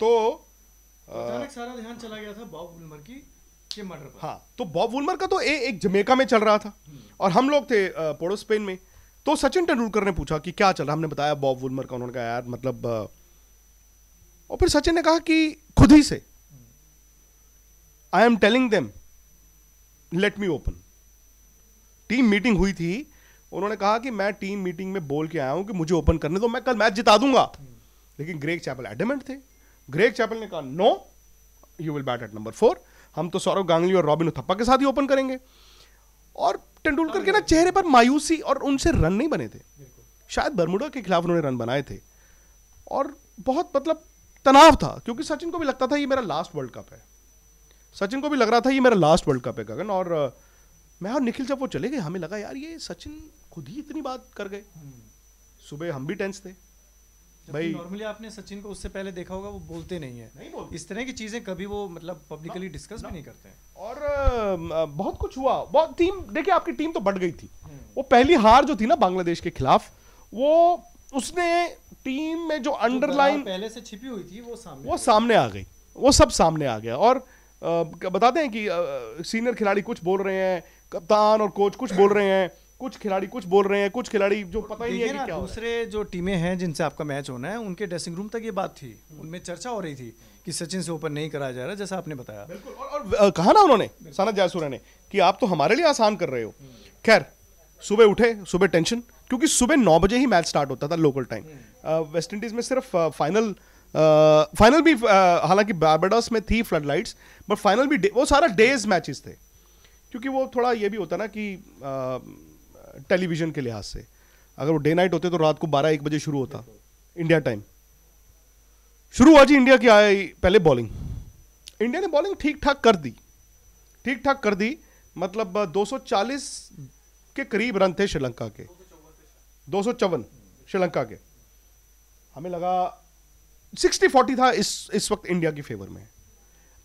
तो अचानक सारा ध्यान चला गया था बॉब वुलमर की के मर्डर पर। हाँ, तो बॉब वुलमर का तो एक जमैका में चल रहा था और हम लोग थे पोर्ट ऑफ स्पेन में। तो सचिन तेंदुलकर ने पूछा कि क्या चल रहा है, हमने बताया बॉब वुलमर का, उन्होंने कहा यार मतलब, और फिर सचिन ने कहा कि खुद ही से I am telling them let me open. Team meeting हुई थी, उन्होंने कहा कि मैं टीम मीटिंग में बोल के आया हूं कि मुझे ओपन करने दो, मैं कल मैच जिता दूंगा। लेकिन ग्रेग चैपल एडमेंट थे, ग्रेग चैपल ने कहा no, you will bat at number four, हम तो सौरव गांगुली और रॉबिन उथप्पा के साथ ही ओपन करेंगे। और तेंदुलकर के ना चेहरे पर मायूसी, और उनसे रन नहीं बने थे, शायद बर्मुडा के खिलाफ उन्होंने रन बनाए थे, और बहुत मतलब तनाव था, क्योंकि सचिन को भी लगता था ये मेरा लास्ट वर्ल्ड कप है, सचिन को भी लग रहा था ये मेरा लास्ट वर्ल्ड कप है गगन। और मैं और निखिल जब वो चले गए, हमें लगा यार ये सचिन खुद ही इतनी बात कर गए। सुबह हम भी टेंस थे भाई। नॉर्मली आपने सचिन को उससे पहले देखा होगा वो बोलते नहीं है, नहीं बोलते इस तरह की चीजें कभी, वो मतलब पब्लिकली डिस्कस भी नहीं करते हैं। और बहुत कुछ हुआ, बहुत टीम देखिए आपकी टीम तो बढ़ गई थी। वो पहली हार जो थी ना बांग्लादेश के खिलाफ, वो उसने टीम में जो अंडरलाइन पहले से छिपी हुई थी वो सामने वो सामने आ गई, वो सब सामने आ गया। और बताते हैं कि सीनियर खिलाड़ी कुछ बोल रहे हैं, कप्तान और कोच कुछ बोल रहे हैं, कुछ खिलाड़ी कुछ बोल रहे हैं, कुछ खिलाड़ी जो पता ही नहीं है कि क्या हो रहा है। दूसरे जो टीमें हैं जिनसे आपका मैच होना है उनके ड्रेसिंग रूम तक ये बात थी, उनमें चर्चा हो रही थी कि सचिन से ओपन नहीं कराया जा रहा, जैसा आपने बताया। बिल्कुल, और, और कहा ना उन्होंने, सनत जायसूर्या ने, कि आप तो हमारे लिए आसान कर रहे हो। खैर सुबह उठे, सुबह टेंशन, क्योंकि सुबह नौ बजे ही मैच स्टार्ट होता था लोकल टाइम। वेस्ट इंडीज में सिर्फ फाइनल फाइनल भी, हालांकि बारबाडोस में थी फ्लड लाइट्स, बट फाइनल भी वो सारा डेज मैचेस थे, क्योंकि वो थोड़ा ये भी होता ना कि टेलीविजन के लिहाज से अगर वो डे नाइट होते तो रात को बारह एक बजे शुरू होता इंडिया टाइम। शुरू हुआ जी इंडिया की आई पहले बॉलिंग। इंडिया ने बॉलिंग ठीक ठाक कर दी, ठीक ठाक कर दी, मतलब दो सौ चालीस के करीब रन थे श्रीलंका के, दो सौ चौवन श्रीलंका के। हमें लगा सिक्सटी फोर्टी था इस इस वक्त इंडिया की फेवर में।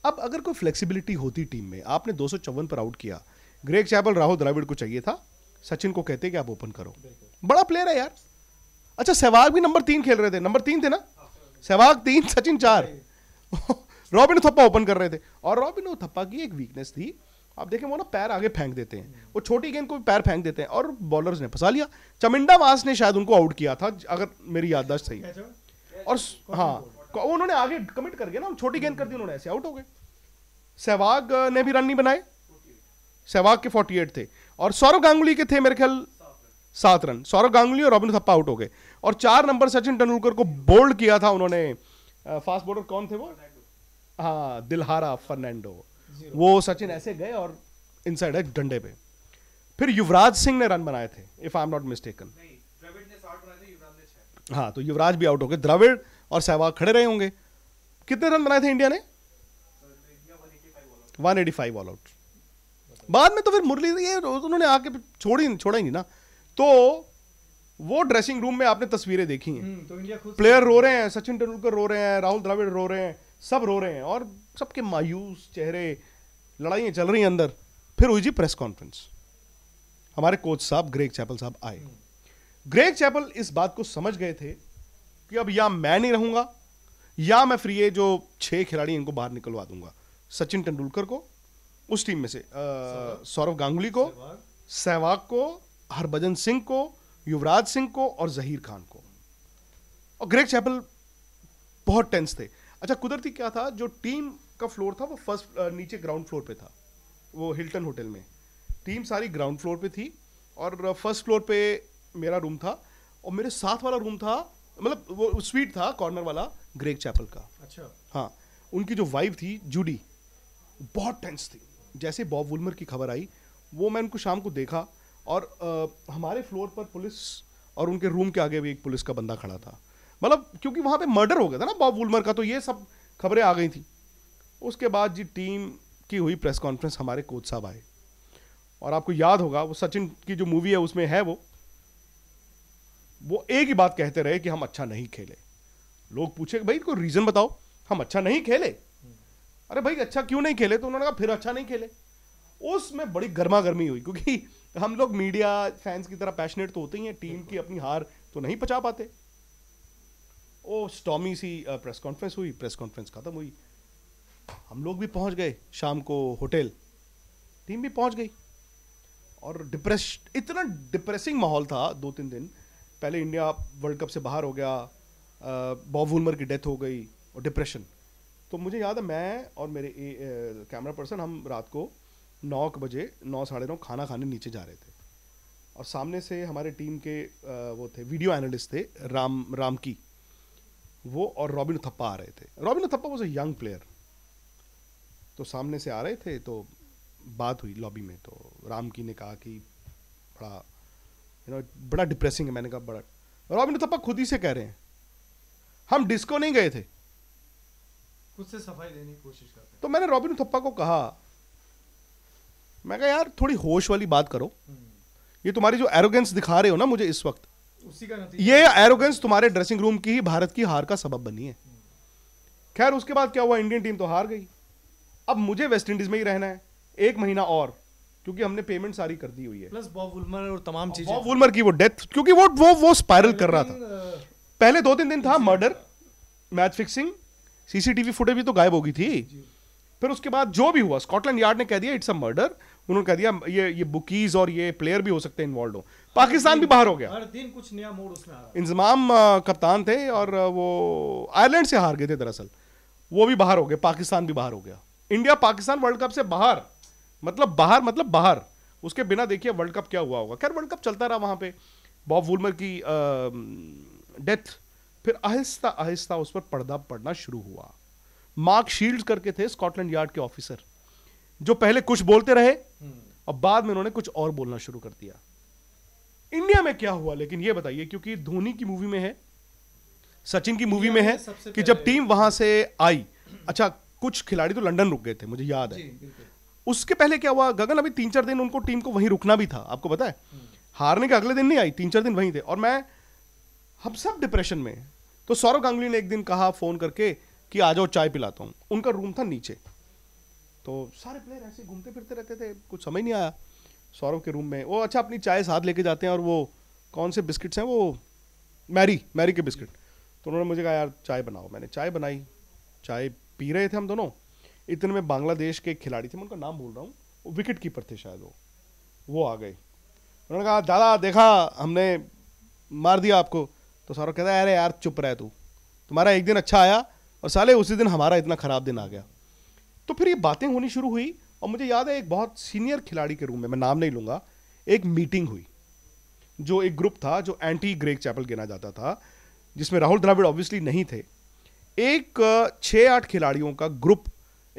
अब अगर कोई फ्लेक्सिबिलिटी होती टीम में, आपने दो सौ चौवन पर आउट किया, ग्रेग चैपल राहुल द्राविड को चाहिए था, सचिन को कहते कि आप ओपन करो, बड़ा प्लेयर है यार। अच्छा सहवाग भी नंबर तीन खेल रहे थे, नंबर तीन थे ना सहवाग, तीन सचिन चार, रॉबिन उथप्पा ओपन कर रहे थे। और रॉबिन उथप्पा की एक वीकनेस थी, आप देखें वो ना पैर आगे फेंक देते हैं, वो छोटी गेंद को भी पैर फेंक देते हैं, और बॉलर्स ने फंसा लिया। चमिंडा वास ने शायद उनको आउट किया था अगर मेरी याददाश्त सही है, और हाँ उन्होंने आगे कमिट कर गया ना, छोटी गेंद कर दी उन्होंने, ऐसे आउट हो गए। सहवाग ने भी रन नहीं बनाए, सहवाग के अड़तालीस थे, और सौरव गांगुली के थे मेरे ख्याल सात रन। सौरव गांगुली और रॉबिन उथप्पा आउट हो गए, और चार नंबर सचिन तेंदुलकर को बोल्ड किया था उन्होंने, फास्ट बॉलर कौन थे वो, हाँ दिलहारा फर्नांडो, वो सचिन ऐसे गए और इनसाइड एक डंडे पे। फिर युवराज सिंह ने रन बनाए थे if I am not mistaken, हाँ, तो युवराज भी आउट हो गए, द्रविड़ और सहवाग खड़े रहे होंगे। कितने रन बनाए थे इंडिया ने, one eighty five all out. बाद में तो फिर मुरली ये उन्होंने आके छोड़ी छोड़ा ही नहीं ना, तो वो ड्रेसिंग रूम में आपने तस्वीरें देखी हैं, तो प्लेयर रो रहे हैं, सचिन तेंदुलकर रो रहे हैं, राहुल द्रविड़ रो रहे हैं, सब रो रहे हैं, और सबके मायूस चेहरे, लड़ाइयाँ चल रही हैं अंदर। फिर हुई जी प्रेस कॉन्फ्रेंस, हमारे कोच साहब ग्रेग चैपल साहब आए। ग्रेग चैपल इस बात को समझ गए थे कि अब या मैं नहीं रहूँगा या मैं फ्री है जो छः खिलाड़ी इनको बाहर निकलवा दूंगा, सचिन तेंदुलकर को उस टीम में से, सौरव गांगुली को, सहवाग को, हरभजन सिंह को, युवराज सिंह को और जहीर खान को। और ग्रेग चैपल बहुत टेंस थे। अच्छा कुदरती क्या था, जो टीम का फ्लोर था वो फर्स्ट नीचे ग्राउंड फ्लोर पे था, वो हिल्टन होटल में टीम सारी ग्राउंड फ्लोर पे थी, और फर्स्ट फ्लोर पे मेरा रूम था, और मेरे साथ वाला रूम था, मतलब वो स्वीट था कॉर्नर वाला ग्रेग चैपल का। अच्छा हाँ, उनकी जो वाइफ थी जूडी बहुत टेंस थी। जैसे बॉब वुलमर की खबर आई, वो मैं उनको शाम को देखा, और आ, हमारे फ्लोर पर पुलिस और उनके रूम के आगे भी एक पुलिस का बंदा खड़ा था, मतलब क्योंकि वहाँ पे मर्डर हो गया था ना बॉब वुलमर का, तो ये सब खबरें आ गई थी। उसके बाद जी टीम की हुई प्रेस कॉन्फ्रेंस, हमारे कोच साहब आए, और आपको याद होगा वो सचिन की जो मूवी है उसमें है, वो वो एक ही बात कहते रहे कि हम अच्छा नहीं खेले। लोग पूछे भाई कोई रीज़न बताओ, हम अच्छा नहीं खेले। अरे भाई अच्छा क्यों नहीं खेले, तो उन्होंने कहा फिर अच्छा नहीं खेले। उसमें बड़ी गर्मा गर्मी हुई, क्योंकि हम लोग मीडिया फैंस की तरह पैशनेट तो होते ही हैं, टीम की अपनी हार तो नहीं पचा पाते। ओ स्टॉमी सी प्रेस कॉन्फ्रेंस हुई, प्रेस कॉन्फ्रेंस खत्म हुई, हम लोग भी पहुंच गए शाम को होटल, टीम भी पहुंच गई, और डिप्रेस इतना डिप्रेसिंग माहौल था। दो तीन दिन पहले इंडिया वर्ल्ड कप से बाहर हो गया, बॉब वुलमर की डेथ हो गई, और डिप्रेशन। तो मुझे याद है मैं और मेरे कैमरा पर्सन, हम रात को नौ बजे नौ साढ़े नौ खाना खाने नीचे जा रहे थे, और सामने से हमारे टीम के आ, वो थे वीडियो एनालिस्ट थे राम राम की, वो और रॉबिन उथप्पा आ रहे थे। Robin Uthappa was a young player, तो सामने से आ रहे थे, तो बात हुई लॉबी में, तो राम की ने कहा कि बड़ा यू नो बड़ा डिप्रेसिंग है। मैंने कहा बड़ा, रॉबिन उथप्पा खुद ही से कह रहे हैं हम डिस्को नहीं गए थे, खुद से सफाई देने की कोशिश करते हैं। तो मैंने रॉबिन उथप्पा को कहा, मैं कहा यार थोड़ी होश वाली बात करो, ये तुम्हारी जो एरोगेंस दिखा रहे हो ना मुझे इस वक्त, उसी का ये एरोगेंस तुम्हारे ड्रेसिंग रूम की ही भारत की हार का सबब बनी है। खैर उसके बाद क्या हुआ, इंडियन टीम तो हार गई। अब मुझे वेस्ट इंडीज में ही रहना है एक महीना और, क्योंकि हमने पेमेंट सारी कर दी हुई है, प्लस बॉब वुलमर और तमाम चीजें, बॉब वुलमर की वो डेथ, क्योंकि वो वो वो स्पाइरल कर रहा था। पहले दो तीन दिन था murder, match fixing, CCTV footage भी तो गायब हो गई थी। फिर उसके बाद जो भी हुआ स्कॉटलैंड यार्ड ने कह दिया इट्स अ मर्डर, उन्होंने कह दिया ये ये बुकीज और ये प्लेयर भी हो सकते हैं इन्वॉल्व हो। पाकिस्तान भी बाहर हो गया। हर दिन कुछ नया मोड़ उसमें आ रहा है। इंजमाम कप्तान थे और वो आयरलैंड से हार गए थे दरअसल, वो भी बाहर हो गए, पाकिस्तान भी बाहर हो गया। इंडिया पाकिस्तान वर्ल्ड कप से बाहर, मतलब बाहर मतलब बाहर। उसके बिना देखिए वर्ल्ड कप क्या हुआ होगा। खैर वर्ल्ड कप चलता रहा वहाँ पे। बॉब वुलमर की आ, डेथ, फिर आहिस्ता आहिस्ता उस पर पर्दा पड़ना शुरू हुआ। मार्क शील्ड्स करके थे स्कॉटलैंड यार्ड के ऑफिसर, जो पहले कुछ बोलते रहे और बाद में उन्होंने कुछ और बोलना शुरू कर दिया। इंडिया में क्या हुआ लेकिन ये बताइए, क्योंकि धोनी की मूवी में है, सचिन की मूवी में है कि जब टीम वहां से आई, अच्छा कुछ खिलाड़ी तो लंदन रुक गए थे मुझे याद है, उसके पहले क्या हुआ गगन, अभी तीन चार दिन उनको टीम को वहीं रुकना भी था, आपको पता है हारने के अगले दिन नहीं आई, तीन चार दिन वहीं थे। और मैं हम सब डिप्रेशन में, तो सौरव गांगुली ने एक दिन कहा फोन करके कि आ जाओ चाय पिलाता हूँ, उनका रूम था नीचे, तो सारे प्लेयर ऐसे घूमते फिरते रहते थे, कुछ समझ नहीं आया। सौरव के रूम में वो अच्छा अपनी चाय साथ लेके जाते हैं और वो कौन से बिस्किट्स हैं वो मैरी मैरी के बिस्किट, तो उन्होंने मुझे कहा यार चाय बनाओ, मैंने चाय बनाई, चाय पी रहे थे हम दोनों। इतने में बांग्लादेश के खिलाड़ी थे, मैं उनका नाम बोल रहा हूँ, विकेट कीपर थे शायद वो वो आ गए। उन्होंने कहा दादा देखा हमने मार दिया आपको, तो सौरव कहता है अरे यार चुप रहे तू, तुम्हारा एक दिन अच्छा आया और साले उसी दिन हमारा इतना ख़राब दिन आ गया। तो फिर ये बातें होनी शुरू हुई और मुझे याद है एक बहुत सीनियर खिलाड़ी के रूम में, मैं नाम नहीं लूँगा, एक मीटिंग हुई, जो एक ग्रुप था जो एंटी ग्रेग चैपल गिना जाता था, जिसमें राहुल द्रविड़ ऑब्वियसली नहीं थे। एक छः आठ खिलाड़ियों का ग्रुप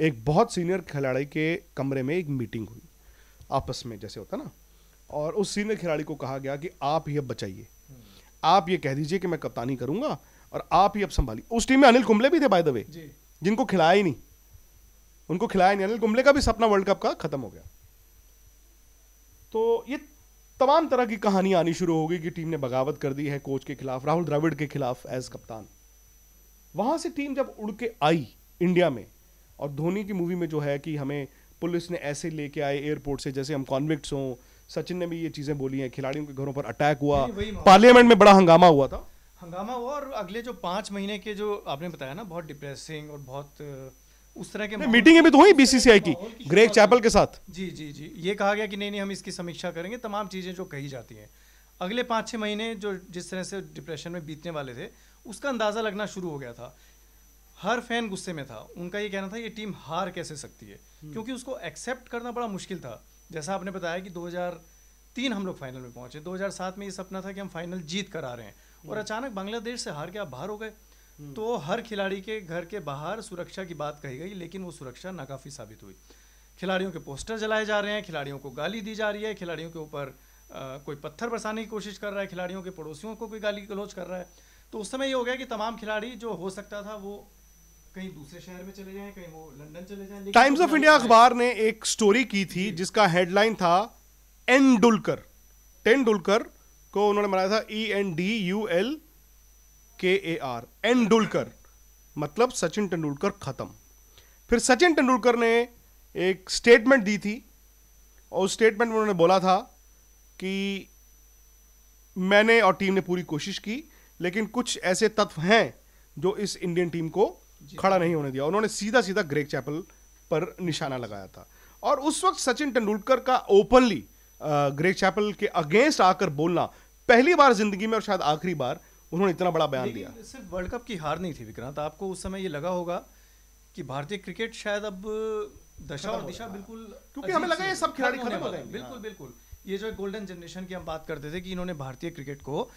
एक बहुत सीनियर खिलाड़ी के कमरे में एक मीटिंग हुई आपस में जैसे होता ना, और उस सीनियर खिलाड़ी को कहा गया कि आप ये बचाइए, आप ये कह दीजिए कि मैं कप्तानी करूंगा और आप ही अब संभालिए। उस टीम में अनिल कुंबले भी थे बाय द वे, जिनको खिलाया ही नहीं, उनको खिलाया नहीं। अनिल कुंबले का भी सपना वर्ल्ड कप का खत्म हो गया। तो ये तमाम तरह की कहानी आनी शुरू हो गई कि टीम ने बगावत कर दी है कोच के खिलाफ, राहुल द्रविड़ के खिलाफ एज कप्तान। वहां से टीम जब उड़ के आई इंडिया में, और धोनी की मूवी में जो है कि हमें पुलिस ने ऐसे लेके आए एयरपोर्ट से जैसे हम कॉन्विक्ट्स हों, सचिन ने भी ये चीजें बोली हैं, खिलाड़ियों के घरों पर अटैक हुआ, पार्लियामेंट में बड़ा हंगामा हुआ था, हंगामा हुआ। और अगले जो पांच महीने के जो आपने बताया ना, बहुत डिप्रेसिंग और बहुत उस तरह के मीटिंगें भी तो हुई बीसीसीआई की ग्रेग चैपल के साथ। जी जी जी ये कहा गया कि नहीं नहीं हम इसकी समीक्षा करेंगे, तमाम चीजें जो कही जाती हैं। अगले पाँच छः महीने जो जिस तरह से डिप्रेशन में बीतने वाले थे उसका अंदाजा लगना शुरू हो गया था। हर फैन गुस्से में था, उनका ये कहना था ये टीम हार कैसे सकती है, क्योंकि उसको एक्सेप्ट करना बड़ा मुश्किल था। जैसा आपने बताया कि दो हज़ार तीन हम लोग फाइनल में पहुंचे, दो हज़ार सात में ये सपना था कि हम फाइनल जीत कर आ रहे हैं, और अचानक बांग्लादेश से हार के आप बाहर हो गए। तो हर खिलाड़ी के घर के बाहर सुरक्षा की बात कही गई, लेकिन वो सुरक्षा नाकाफी साबित हुई। खिलाड़ियों के पोस्टर जलाए जा रहे हैं, खिलाड़ियों को गाली दी जा रही है, खिलाड़ियों के ऊपर कोई पत्थर बरसाने की कोशिश कर रहा है, खिलाड़ियों के पड़ोसियों को कोई गाली गलौज कर रहा है। तो उस समय ये हो गया कि तमाम खिलाड़ी जो हो सकता था वो कहीं दूसरे शहर में चले जाएं, कहीं वो लंदन चले जाएं। टाइम्स ऑफ इंडिया अखबार ने एक स्टोरी की थी जिसका हेडलाइन था एंडुलकर, तेंडुलकर को उन्होंने बनाया था E N D U L K A are, एंडुलकर मतलब सचिन तेंदुलकर खत्म। फिर सचिन तेंदुलकर ने एक स्टेटमेंट दी थी और उस स्टेटमेंट में उन्होंने बोला था कि मैंने और टीम ने पूरी कोशिश की, लेकिन कुछ ऐसे तत्व हैं जो इस इंडियन टीम को खड़ा नहीं होने दिया। उन्होंने सीधा सीधा ग्रेग चैपल पर निशाना लगाया था, और उस वक्त सचिन तेंदुलकर का ओपनली ग्रेग चैपल के अगेंस्ट आकर बोलना पहली बार जिंदगी में और शायद आखिरी बार उन्होंने इतना बड़ा बयान दिया। सिर्फ वर्ल्ड कप की हार नहीं थी विक्रांत, आपको उस समय ये लगा होगा कि भारतीय क्रिकेट शायद अब दशा और दिशा बिल्कुल, क्योंकि हमें लगा ये सब खिलाड़ी खत्म हो जाएंगे। बिल्कुल बिल्कुल, ये जो गोल्डन जनरेशन की हम बात करते थे कि इन्होंने भारतीय क्रिकेट को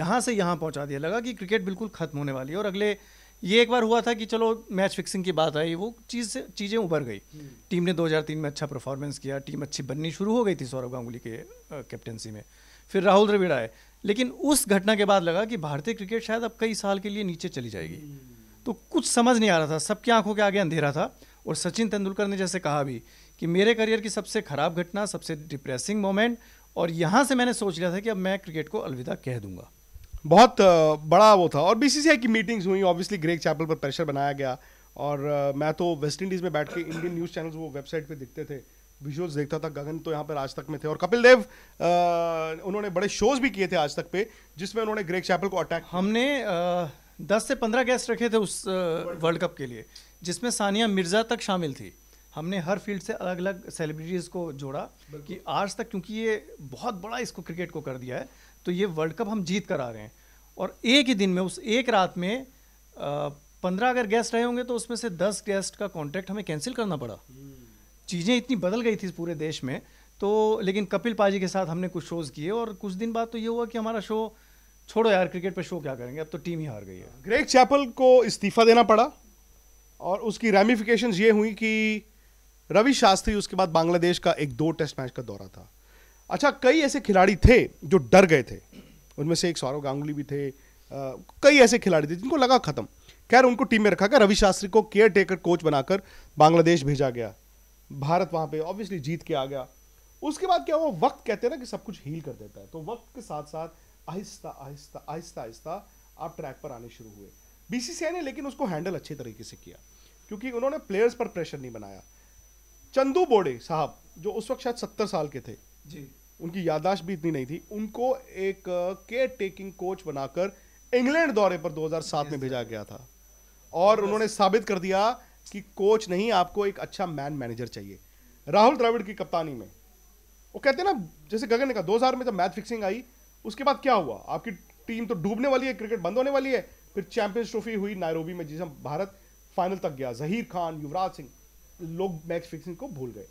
यहाँ से यहाँ पहुँचा दिया, लगा कि क्रिकेट बिल्कुल खत्म होने वाली है। और अगले ये एक बार हुआ था कि चलो मैच फिक्सिंग की बात आई, वो चीज़ चीज़ें उभर गई। टीम ने दो हज़ार तीन में अच्छा परफॉर्मेंस किया, टीम अच्छी बननी शुरू हो गई थी सौरव गांगुली के कैप्टेंसी में, फिर राहुल द्रविड़ आए। लेकिन उस घटना के बाद लगा कि भारतीय क्रिकेट शायद अब कई साल के लिए नीचे चली जाएगी। तो कुछ समझ नहीं आ रहा था, सबकी आंखों के आगे अंधेरा था। और सचिन तेंदुलकर ने जैसे कहा भी कि मेरे करियर की सबसे ख़राब घटना, सबसे डिप्रेसिंग मोमेंट, और यहाँ से मैंने सोच लिया था कि अब मैं क्रिकेट को अलविदा कह दूँगा। बहुत बड़ा वो था। और बीसीसीआई की मीटिंग्स हुई, ऑब्वियसली ग्रेग चैपल पर प्रेशर बनाया गया। और मैं तो वेस्ट इंडीज़ में बैठ के इंडियन न्यूज़ चैनल्स वो वेबसाइट पे देखते थे, विजुअल्स देखता था, गगन तो यहाँ पर आज तक में थे, और कपिल देव आ, उन्होंने बड़े शोज़ भी किए थे आज तक पे, जिसमें उन्होंने ग्रेग चैपल को अटैक, हमने दस से पंद्रह गेस्ट रखे थे उस वर्ल्ड कप के लिए, जिसमें सानिया मिर्ज़ा तक शामिल थी। हमने हर फील्ड से अलग अलग सेलिब्रिटीज़ को जोड़ा कि आज तक, क्योंकि ये बहुत बड़ा इसको क्रिकेट को कर दिया है, तो ये वर्ल्ड कप हम जीत कर आ रहे हैं। और एक ही दिन में, उस एक रात में पंद्रह अगर गेस्ट रहे होंगे तो उसमें से दस गेस्ट का कॉन्ट्रैक्ट हमें कैंसिल करना पड़ा। चीज़ें इतनी बदल गई थी पूरे देश में। तो लेकिन कपिल पाजी के साथ हमने कुछ शोज़ किए और कुछ दिन बाद तो ये हुआ कि हमारा शो छोड़ो यार, क्रिकेट पे शो क्या करेंगे, अब तो टीम ही हार गई है। ग्रेग चैपल को इस्तीफा देना पड़ा और उसकी रेमिफिकेशंस ये हुई कि रवि शास्त्री उसके बाद बांग्लादेश का एक दो टेस्ट मैच का दौरा था। अच्छा, कई ऐसे खिलाड़ी थे जो डर गए थे, उनमें से एक सौरव गांगुली भी थे, आ, कई ऐसे खिलाड़ी थे जिनको लगा खत्म। खैर, उनको टीम में रखा गया, रवि शास्त्री को केयर टेकर कोच बनाकर बांग्लादेश भेजा गया। भारत वहाँ पे ऑब्वियसली जीत के आ गया। उसके बाद क्या हुआ, वक्त कहते हैं ना कि सब कुछ हील कर देता है, तो वक्त के साथ साथ आहिस्ता आहिस्ता आहिस्ता आहिस्ता आप ट्रैक पर आने शुरू हुए। बीसीसीआई ने लेकिन उसको हैंडल अच्छे तरीके से किया, क्योंकि उन्होंने प्लेयर्स पर प्रेशर नहीं बनाया। चंदू बोर्डे साहब, जो उस वक्त शायद सत्तर साल के थे जी, उनकी याददाश्त भी इतनी नहीं थी, उनको एक केयर टेकिंग कोच बनाकर इंग्लैंड दौरे पर दो हज़ार सात में भेजा गया था और उन्होंने साबित कर दिया कि कोच नहीं, आपको एक अच्छा मैन मैनेजर चाहिए। राहुल द्रविड़ की कप्तानी में, वो कहते हैं ना, जैसे गगन ने कहा, दो हजार में जब मैच फिक्सिंग आई उसके बाद क्या हुआ, आपकी टीम तो डूबने वाली है, क्रिकेट बंद होने वाली है। फिर चैंपियंस ट्रॉफी हुई नायरोबी में, जिसमें भारत फाइनल तक गया। जहीर खान, युवराज सिंह, लोग मैच फिक्सिंग को भूल गए।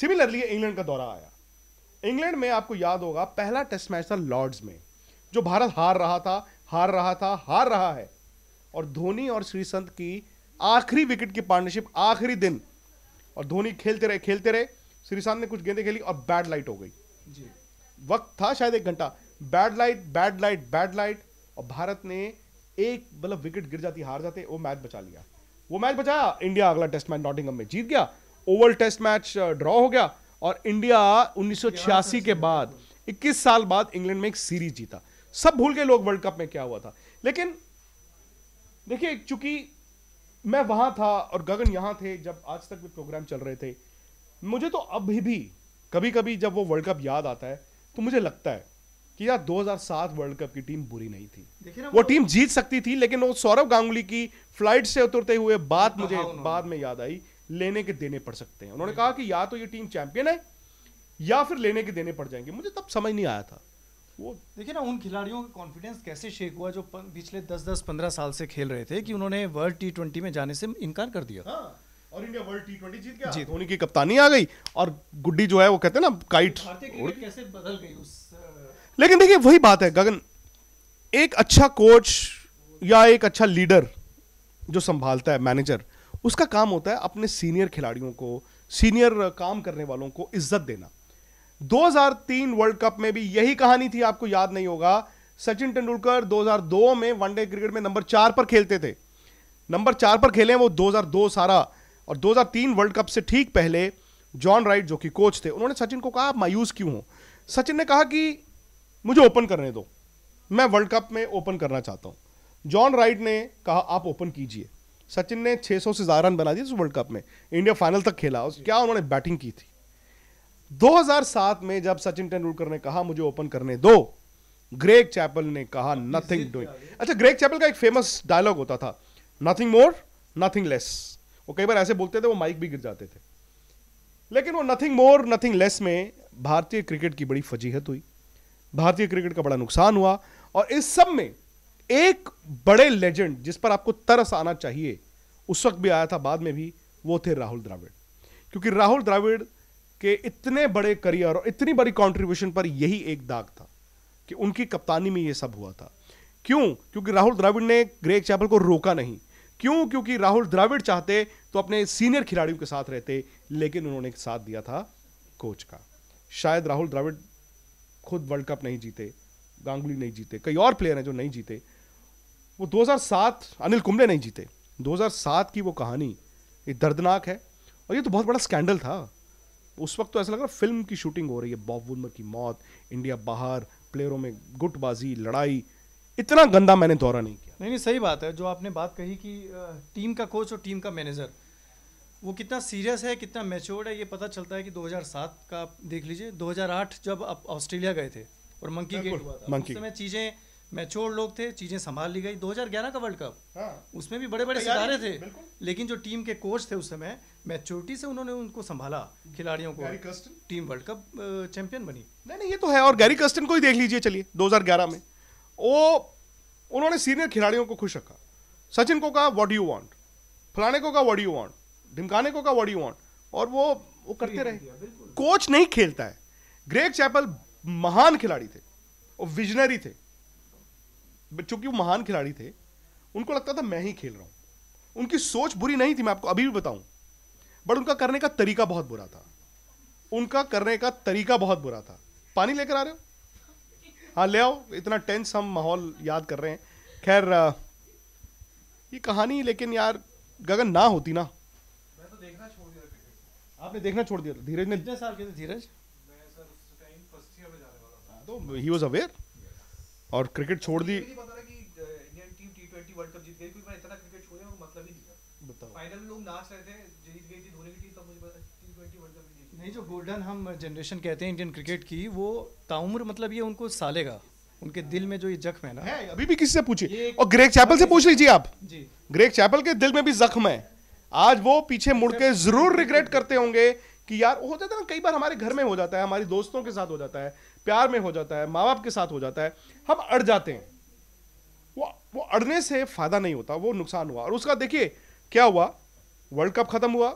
सिमिलरली इंग्लैंड का दौरा आया। इंग्लैंड में आपको याद होगा पहला टेस्ट मैच था लॉर्ड्स में, जो भारत हार रहा था हार रहा था हार रहा है, और धोनी और श्रीसंत की आखिरी विकेट की पार्टनरशिप, आखिरी दिन, और धोनी खेलते रहे खेलते रहे, श्रीसंत ने कुछ गेंदें खेली और बैड लाइट हो गई जी। वक्त था शायद एक घंटा, bad light bad light bad light, और भारत ने एक मतलब विकेट गिर जाती, हार जाते, वो मैच बचा लिया। वो मैच बचाया, इंडिया अगला टेस्ट मैच नॉटिंगम में जीत गया, ओवल टेस्ट मैच ड्रॉ हो गया, और इंडिया उन्नीस सौ छियासी के बाद इक्कीस साल बाद इंग्लैंड में एक सीरीज जीता। सब भूल गए लोग वर्ल्ड कप में क्या हुआ था। लेकिन देखिए, चूंकि मैं वहां था और गगन यहां थे जब आज तक भी प्रोग्राम चल रहे थे, मुझे तो अभी भी कभी कभी जब वो वर्ल्ड कप याद आता है तो मुझे लगता है कि यार दो हज़ार सात वर्ल्ड कप की टीम बुरी नहीं थी। वो टीम जीत सकती थी, लेकिन वो सौरव गांगुली की फ्लाइट से उतरते हुए बात मुझे बाद में याद आई, लेने के देने पड़ सकते हैं। उन्होंने कहा कि या तो ये टीम चैंपियन है या फिर लेने के देने पड़ जाएंगे। मुझे तब समझ नहीं आया था। वो देखिए ना, उन खिलाड़ियों का कॉन्फिडेंस कैसे शेक हुआ जो पिछले दस दस पंद्रह साल से खेल रहे थे, कि उन्होंने वर्ल्ड टी ट्वेंटी में जाने से इनकार कर दिया। हाँ, और इंडिया वर्ल्ड टी ट्वेंटी जीत गया, धोनी की कप्तानी आ गई और गुड्डी जो है वो कहते हैं ना काइट, कैसे बदल गई उस। लेकिन देखिए वही बात है गगन, एक अच्छा कोच या एक अच्छा लीडर जो संभालता है, मैनेजर, उसका काम होता है अपने सीनियर खिलाड़ियों को, सीनियर काम करने वालों को इज्जत देना। दो हज़ार तीन वर्ल्ड कप में भी यही कहानी थी, आपको याद नहीं होगा। सचिन तेंदुलकर दो हज़ार दो में वनडे क्रिकेट में नंबर चार पर खेलते थे, नंबर चार पर खेले वो दो हज़ार दो सारा, और दो हज़ार तीन वर्ल्ड कप से ठीक पहले जॉन राइट जो कि कोच थे, उन्होंने सचिन को कहा आप मायूस क्यों हो। सचिन ने कहा कि मुझे ओपन करने दो, मैं वर्ल्ड कप में ओपन करना चाहता हूँ। जॉन राइट ने कहा आप ओपन कीजिए। सचिन ने छः सौ से ज़्यादा रन बना दिए उस वर्ल्ड कप में, इंडिया फाइनल तक खेला, और क्या उन्होंने बैटिंग की थी। दो हज़ार सात में जब सचिन तेंदुलकर ने कहा मुझे ओपन करने दो, ग्रेग चैपल ने कहा नथिंग डूइंग। अच्छा, ग्रेग चैपल का एक फेमस डायलॉग होता था, नथिंग मोर नथिंग लेस। वो कई बार ऐसे बोलते थे, वो माइक भी गिर जाते थे। लेकिन वो नथिंग मोर नथिंग लेस में भारतीय क्रिकेट की बड़ी फजीहत हुई, भारतीय क्रिकेट का बड़ा नुकसान हुआ, और इस सब में एक बड़े लेजेंड जिस पर आपको तरस आना चाहिए, उस वक्त भी आया था, बाद में भी, वो थे राहुल द्रविड़। क्योंकि राहुल द्रविड़ के इतने बड़े करियर और इतनी बड़ी कंट्रीब्यूशन पर यही एक दाग था कि उनकी कप्तानी में ये सब हुआ था। क्यों? क्योंकि राहुल द्रविड़ ने ग्रेग चैपल को रोका नहीं। क्यों? क्योंकि राहुल द्रविड़ चाहते तो अपने सीनियर खिलाड़ियों के साथ रहते, लेकिन उन्होंने साथ दिया था कोच का। शायद राहुल द्रविड़ खुद वर्ल्ड कप नहीं जीते, गांगुली नहीं जीते, कई और प्लेयर हैं जो नहीं जीते। वो दो हज़ार सात, अनिल कुंबले नहीं जीते। दो हज़ार सात की वो कहानी ये दर्दनाक है, और ये तो बहुत बड़ा स्कैंडल था। उस वक्त तो ऐसा लग रहा है फिल्म की शूटिंग हो रही है, बॉब वुलमर की मौत, इंडिया बाहर, प्लेयरों में गुटबाजी, लड़ाई, इतना गंदा मैंने दौरा नहीं किया। नहीं नहीं, सही बात है जो आपने बात कही कि टीम का कोच और टीम का मैनेजर, वो कितना सीरियस है, कितना मैच्योर्ड है, ये पता चलता है कि दो हज़ार सात का देख लीजिए, दो हज़ार आठ जब आप ऑस्ट्रेलिया गए थे और मंकी गेट हुआ था, उस समय चीज़ें मैच्योर लोग थे, चीज़ें संभाल ली गई। दो हज़ार ग्यारह का वर्ल्ड कप हाँ। उसमें भी बड़े बड़े सितारे थे, लेकिन जो टीम के कोच थे उस समय मैच्योरिटी से उन्होंने उनको संभाला खिलाड़ियों को, टीम वर्ल्ड कप चैंपियन बनी। नहीं नहीं ये तो है। और गैरी कर्स्टन को ही देख लीजिए, चलिए दो हज़ार ग्यारह में वो उन्होंने सीनियर खिलाड़ियों को खुश रखा। सचिन को कहा व्हाट यू वांट, फलाने को कहा व्हाट यू वांट, ढिमकाने को कहा व्हाट यू वांट, और वो वो करते रहे। कोच नहीं खेलता है। ग्रेग चैपल महान खिलाड़ी थे और विजनरी थे, चूंकि वो महान खिलाड़ी थे उनको लगता था मैं ही खेल रहा हूँ। उनकी सोच बुरी नहीं थी, मैं आपको अभी भी बताऊँ, बट उनका करने का तरीका बहुत बुरा था। उनका करने का तरीका बहुत बुरा था। पानी लेकर आ रहे हो? हाँ ले आओ, इतना टेंस हम माहौल याद कर रहे हैं। खैर ये कहानी, लेकिन यार गगन ना होती ना, मैं तो देखना छोड़ दिया। आपने देखना छोड़ दिया था? धीरज ने कितने साल के थे धीरज? तो ही वाज अवेयर और क्रिकेट छोड़ दी। नहीं जो गोल्डन हम जनरेशन कहते हैं इंडियन क्रिकेट की, वो ताउम्र मतलब ये उनको सालेगा, उनके दिल में जो ये जख्म है ना है, अभी भी किसी से पूछिए। और ग्रेग चैपल से पूछ लीजिए आप जी, ग्रेग चैपल के दिल में भी जख्म है। आज वो पीछे मुड़ के जरूर रिग्रेट करते होंगे कि यार होता था ना, कई बार हमारे घर में हो जाता है, हमारे दोस्तों के साथ हो जाता है, प्यार में हो जाता है, माँ बाप के साथ हो जाता है, हम अड़ जाते हैं। वो वो अड़ने से फायदा नहीं होता, वो नुकसान हुआ। और उसका देखिए क्या हुआ, वर्ल्ड कप खत्म हुआ,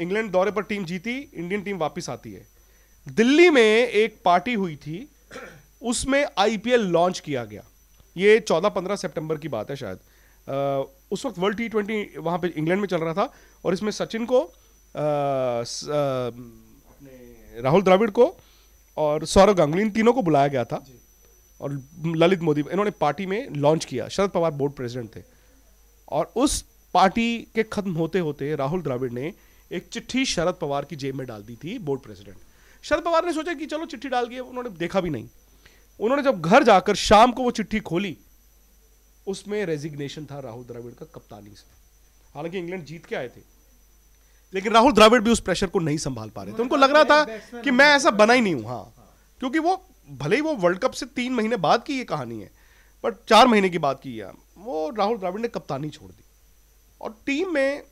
इंग्लैंड दौरे पर टीम जीती, इंडियन टीम वापस आती है। दिल्ली में एक पार्टी हुई थी, उसमें आईपीएल लॉन्च किया गया। ये चौदह पंद्रह सितंबर की बात है शायद। आ, उस वक्त वर्ल्ड टी ट्वेंटी वहाँ पे इंग्लैंड में चल रहा था, और इसमें सचिन को आ, स, आ, राहुल द्रविड़ को और सौरव गांगुली, इन तीनों को बुलाया गया था। और ललित मोदी इन्होंने पार्टी में लॉन्च किया। शरद पवार बोर्ड प्रेसिडेंट थे। और उस पार्टी के खत्म होते होते राहुल द्रविड़ ने एक चिट्ठी शरद पवार की जेब में डाल दी थी, बोर्ड प्रेसिडेंट। शरद पवार ने सोचा कि चलो चिट्ठी डाल दी, उन्होंने देखा भी नहीं। उन्होंने जब घर जाकर शाम को वो चिट्ठी खोली, उसमें रेजिग्नेशन था राहुल द्रविड़ का कप्तानी से। हालांकि इंग्लैंड जीत के आए थे, लेकिन राहुल द्रविड़ भी उस प्रेशर को नहीं संभाल पा रहे थे। उनको लग रहा था कि मैं ऐसा बना ही नहीं हूं। हाँ, क्योंकि वो भले ही वो वर्ल्ड कप से तीन महीने बाद की ये कहानी है, पर चार महीने की बात की है, वो राहुल द्रविड़ ने कप्तानी छोड़ दी। और टीम में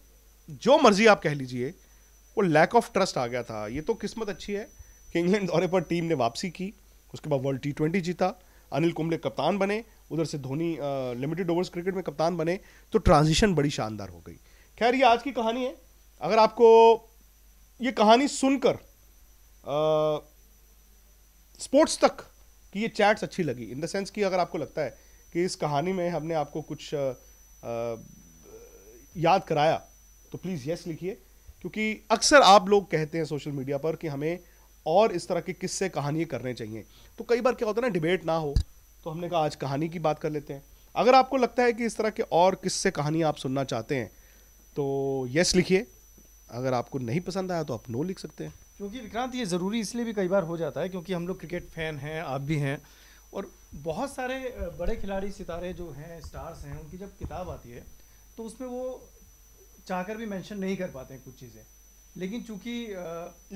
जो मर्जी आप कह लीजिए, वो लैक ऑफ ट्रस्ट आ गया था। ये तो किस्मत अच्छी है कि इंग्लैंड दौरे पर टीम ने वापसी की, उसके बाद वर्ल्ड टी ट्वेंटी जीता, अनिल कुंबले कप्तान बने, उधर से धोनी लिमिटेड ओवर्स क्रिकेट में कप्तान बने, तो ट्रांजिशन बड़ी शानदार हो गई। खैर ये आज की कहानी है। अगर आपको ये कहानी सुनकर आ, स्पोर्ट्स तक कि ये चैट्स अच्छी लगी, इन द सेंस कि अगर आपको लगता है कि इस कहानी में हमने आपको कुछ आ, आ, याद कराया, तो प्लीज़ येस लिखिए, क्योंकि अक्सर आप लोग कहते हैं सोशल मीडिया पर कि हमें और इस तरह के किस्से कहानियाँ करने चाहिए। तो कई बार क्या होता है ना, डिबेट ना हो, तो हमने कहा आज कहानी की बात कर लेते हैं। अगर आपको लगता है कि इस तरह के और किस्से कहानियाँ आप सुनना चाहते हैं तो येस लिखिए। अगर आपको नहीं पसंद आया तो आप नो लिख सकते हैं। क्योंकि विक्रांत ये ज़रूरी इसलिए भी कई बार हो जाता है क्योंकि हम लोग क्रिकेट फ़ैन हैं, आप भी हैं, और बहुत सारे बड़े खिलाड़ी सितारे जो हैं, स्टार्स हैं, उनकी जब किताब आती है तो उसमें वो चाहकर भी मेंशन नहीं कर पाते हैं कुछ चीज़ें। लेकिन चूंकि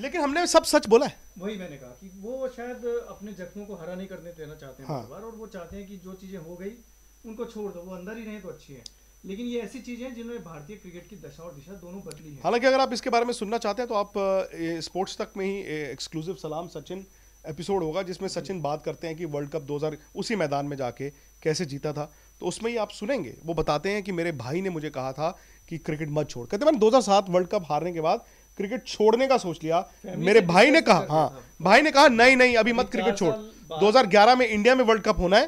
लेकिन हमने सब सच बोला है। वही मैंने कहा कि वो शायद अपने जख्मों को हरा नहीं करने देना चाहते हैं बार बार, और वो चाहते हैं कि जो चीज़ें हो गई उनको छोड़ दो, वो अंदर ही रहें तो अच्छी हैं। लेकिन ये ऐसी चीज़ें हैं जिन्होंने भारतीय क्रिकेट की दशा और दिशा दोनों बदली है। हालांकि अगर आप इसके बारे में सुनना चाहते हैं तो आप स्पोर्ट्स तक में ही एक्सक्लूसिव सलाम सचिन एपिसोड होगा, जिसमें सचिन बात करते हैं कि वर्ल्ड कप दो हज़ार उसी मैदान में जाके कैसे जीता था, तो उसमें ही आप सुनेंगे। वो बताते हैं कि मेरे भाई ने मुझे कहा था कि क्रिकेट मत छोड़, कहते मैंने दो हज़ार सात वर्ल्ड कप हारने के बाद क्रिकेट छोड़ने का सोच लिया, मेरे भाई ने कहा, हाँ भाई ने कहा नहीं नहीं अभी मत क्रिकेट छोड़, दो हज़ार ग्यारह में इंडिया में वर्ल्ड कप होना है,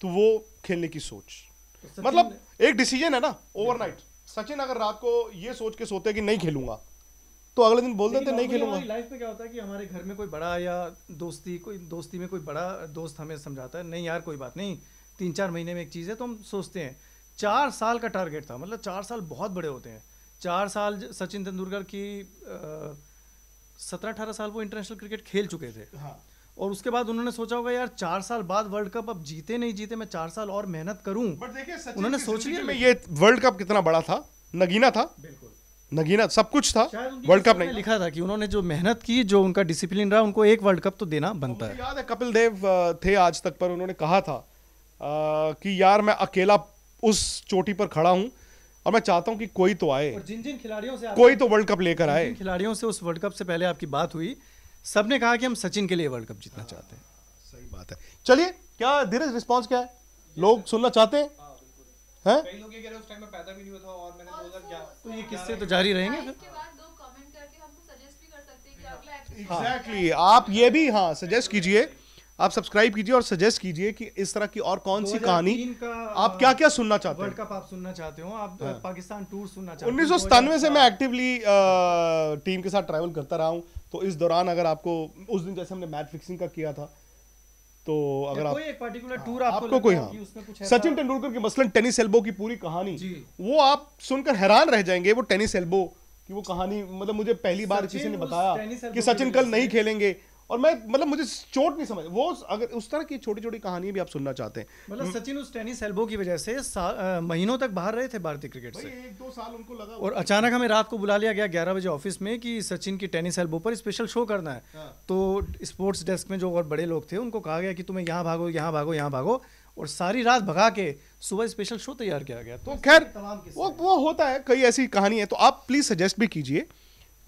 तो वो खेलने की सोच। मतलब एक डिसीजन है ना ओवरनाइट। सचिन अगर रात को ये सोच के सोते कि नहीं खेलूंगा तो अगले दिन बोल देते नहीं खेलूंगा। लाइफ में क्या होता है कि हमारे घर में कोई बड़ा या दोस्ती कोई दोस्ती में कोई बड़ा दोस्त हमें समझाता है नहीं यार कोई बात नहीं, तीन चार महीने में एक चीज़ है, तो हम सोचते हैं। चार साल का टारगेट था, मतलब चार साल बहुत बड़े होते हैं। चार साल सचिन तेंदुलकर की सत्रह अठारह साल वो इंटरनेशनल क्रिकेट खेल चुके थे, और उसके बाद उन्होंने सोचा होगा यार चार साल बाद वर्ल्ड कप, अब जीते नहीं जीते मैं चार साल और मेहनत करूं। बट देखिए उन्होंने सोच लिया मैं, ये वर्ल्ड कप कितना बड़ा था, नगीना था, बिल्कुल नगीना सब कुछ था, वर्ल्ड कप नहीं लिखा था कि उन्होंने जो मेहनत की, जो उनका डिसिप्लिन रहा, उनको एक वर्ल्ड कप तो देना बनता है। याद है कपिल देव थे आज तक पर, उन्होंने कहा था कि यार मैं अकेला उस चोटी पर खड़ा हूँ और मैं चाहता हूँ कि कोई तो आए, और जिन जिन खिलाड़ियों से कोई तो वर्ल्ड कप लेकर आए, खिलाड़ियों से उस वर्ल्ड कप से पहले आपकी बात हुई, सबने कहा कि हम सचिन के लिए वर्ल्ड कप जीतना चाहते हैं। सही बात है। चलिए, क्या धीरज रिस्पांस क्या है, लोग सुनना चाहते हैं? हैं? कई लोग ये कह रहे हैं उस टाइम में पैदा भी नहीं हुआ था और मैंने दो हज़ार ग्यारह, तो ये किससे तो जारी रहेंगे फिर। एग्जैक्टली, आप ये भी हाँ सजेस्ट कीजिए, आप सब्सक्राइब कीजिए और सजेस्ट कीजिए कि इस तरह की और कौन सी कहानी आप क्या क्या सुनना चाहते हैं, वर्ल्ड कप आप सुनना चाहते हो, आप पाकिस्तान टूर सुनना चाहते हो। उन्नीस सौ सतानवे से मैं एक्टिवली टीम के साथ ट्रैवल करता रहा हूँ, तो इस दौरान अगर आपको उस दिन जैसे हमने मैच फिक्सिंग का किया था, तो अगर आप कोई एक पर्टिकुलर टूर आपको, आपको कोई हाँ सचिन तेंदुलकर की मसलन टेनिस एल्बो की पूरी कहानी, वो आप सुनकर हैरान रह जाएंगे। वो टेनिस एल्बो की वो कहानी, मतलब मुझे पहली बार किसी ने बताया कि सचिन कल नहीं खेलेंगे और मैं मतलब मुझे चोट नहीं समझ वो, अगर उस तरह की छोटी छोटी कहानी भी आप सुनना चाहते हैं। मतलब सचिन उस टेनिस एल्बो की वजह से आ, महीनों तक बाहर रहे थे भारतीय क्रिकेट से, एक दो साल उनको लगा, और अचानक हमें रात को बुला लिया गया ग्यारह बजे ऑफिस में कि सचिन की टेनिस एल्बो पर स्पेशल शो करना है। हाँ। तो स्पोर्ट्स डेस्क में जो और बड़े लोग थे उनको कहा गया कि तुम्हें यहाँ भागो, यहाँ भागो, यहाँ भागो, और सारी रात भगा के सुबह स्पेशल शो तैयार किया गया। तो खैर वो वो होता है, कई ऐसी कहानी है। तो आप प्लीज सजेस्ट भी कीजिए,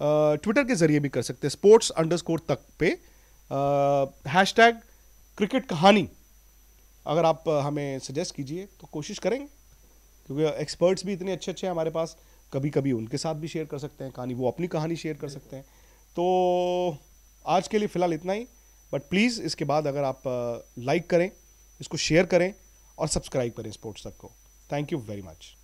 ट्विटर के जरिए भी कर सकते हैं, स्पोर्ट्स अंडर स्कोर तक पे हैश टैग क्रिकेट कहानी अगर आप हमें सजेस्ट कीजिए तो कोशिश करेंगे, क्योंकि एक्सपर्ट्स भी इतने अच्छे अच्छे हैं हमारे पास, कभी कभी उनके साथ भी शेयर कर सकते हैं कहानी, वो अपनी कहानी शेयर कर सकते हैं। तो आज के लिए फ़िलहाल इतना ही, बट प्लीज़ इसके बाद अगर आप लाइक करें, इसको शेयर करें और सब्सक्राइब करें स्पोर्ट्स तक को। Thank you very much.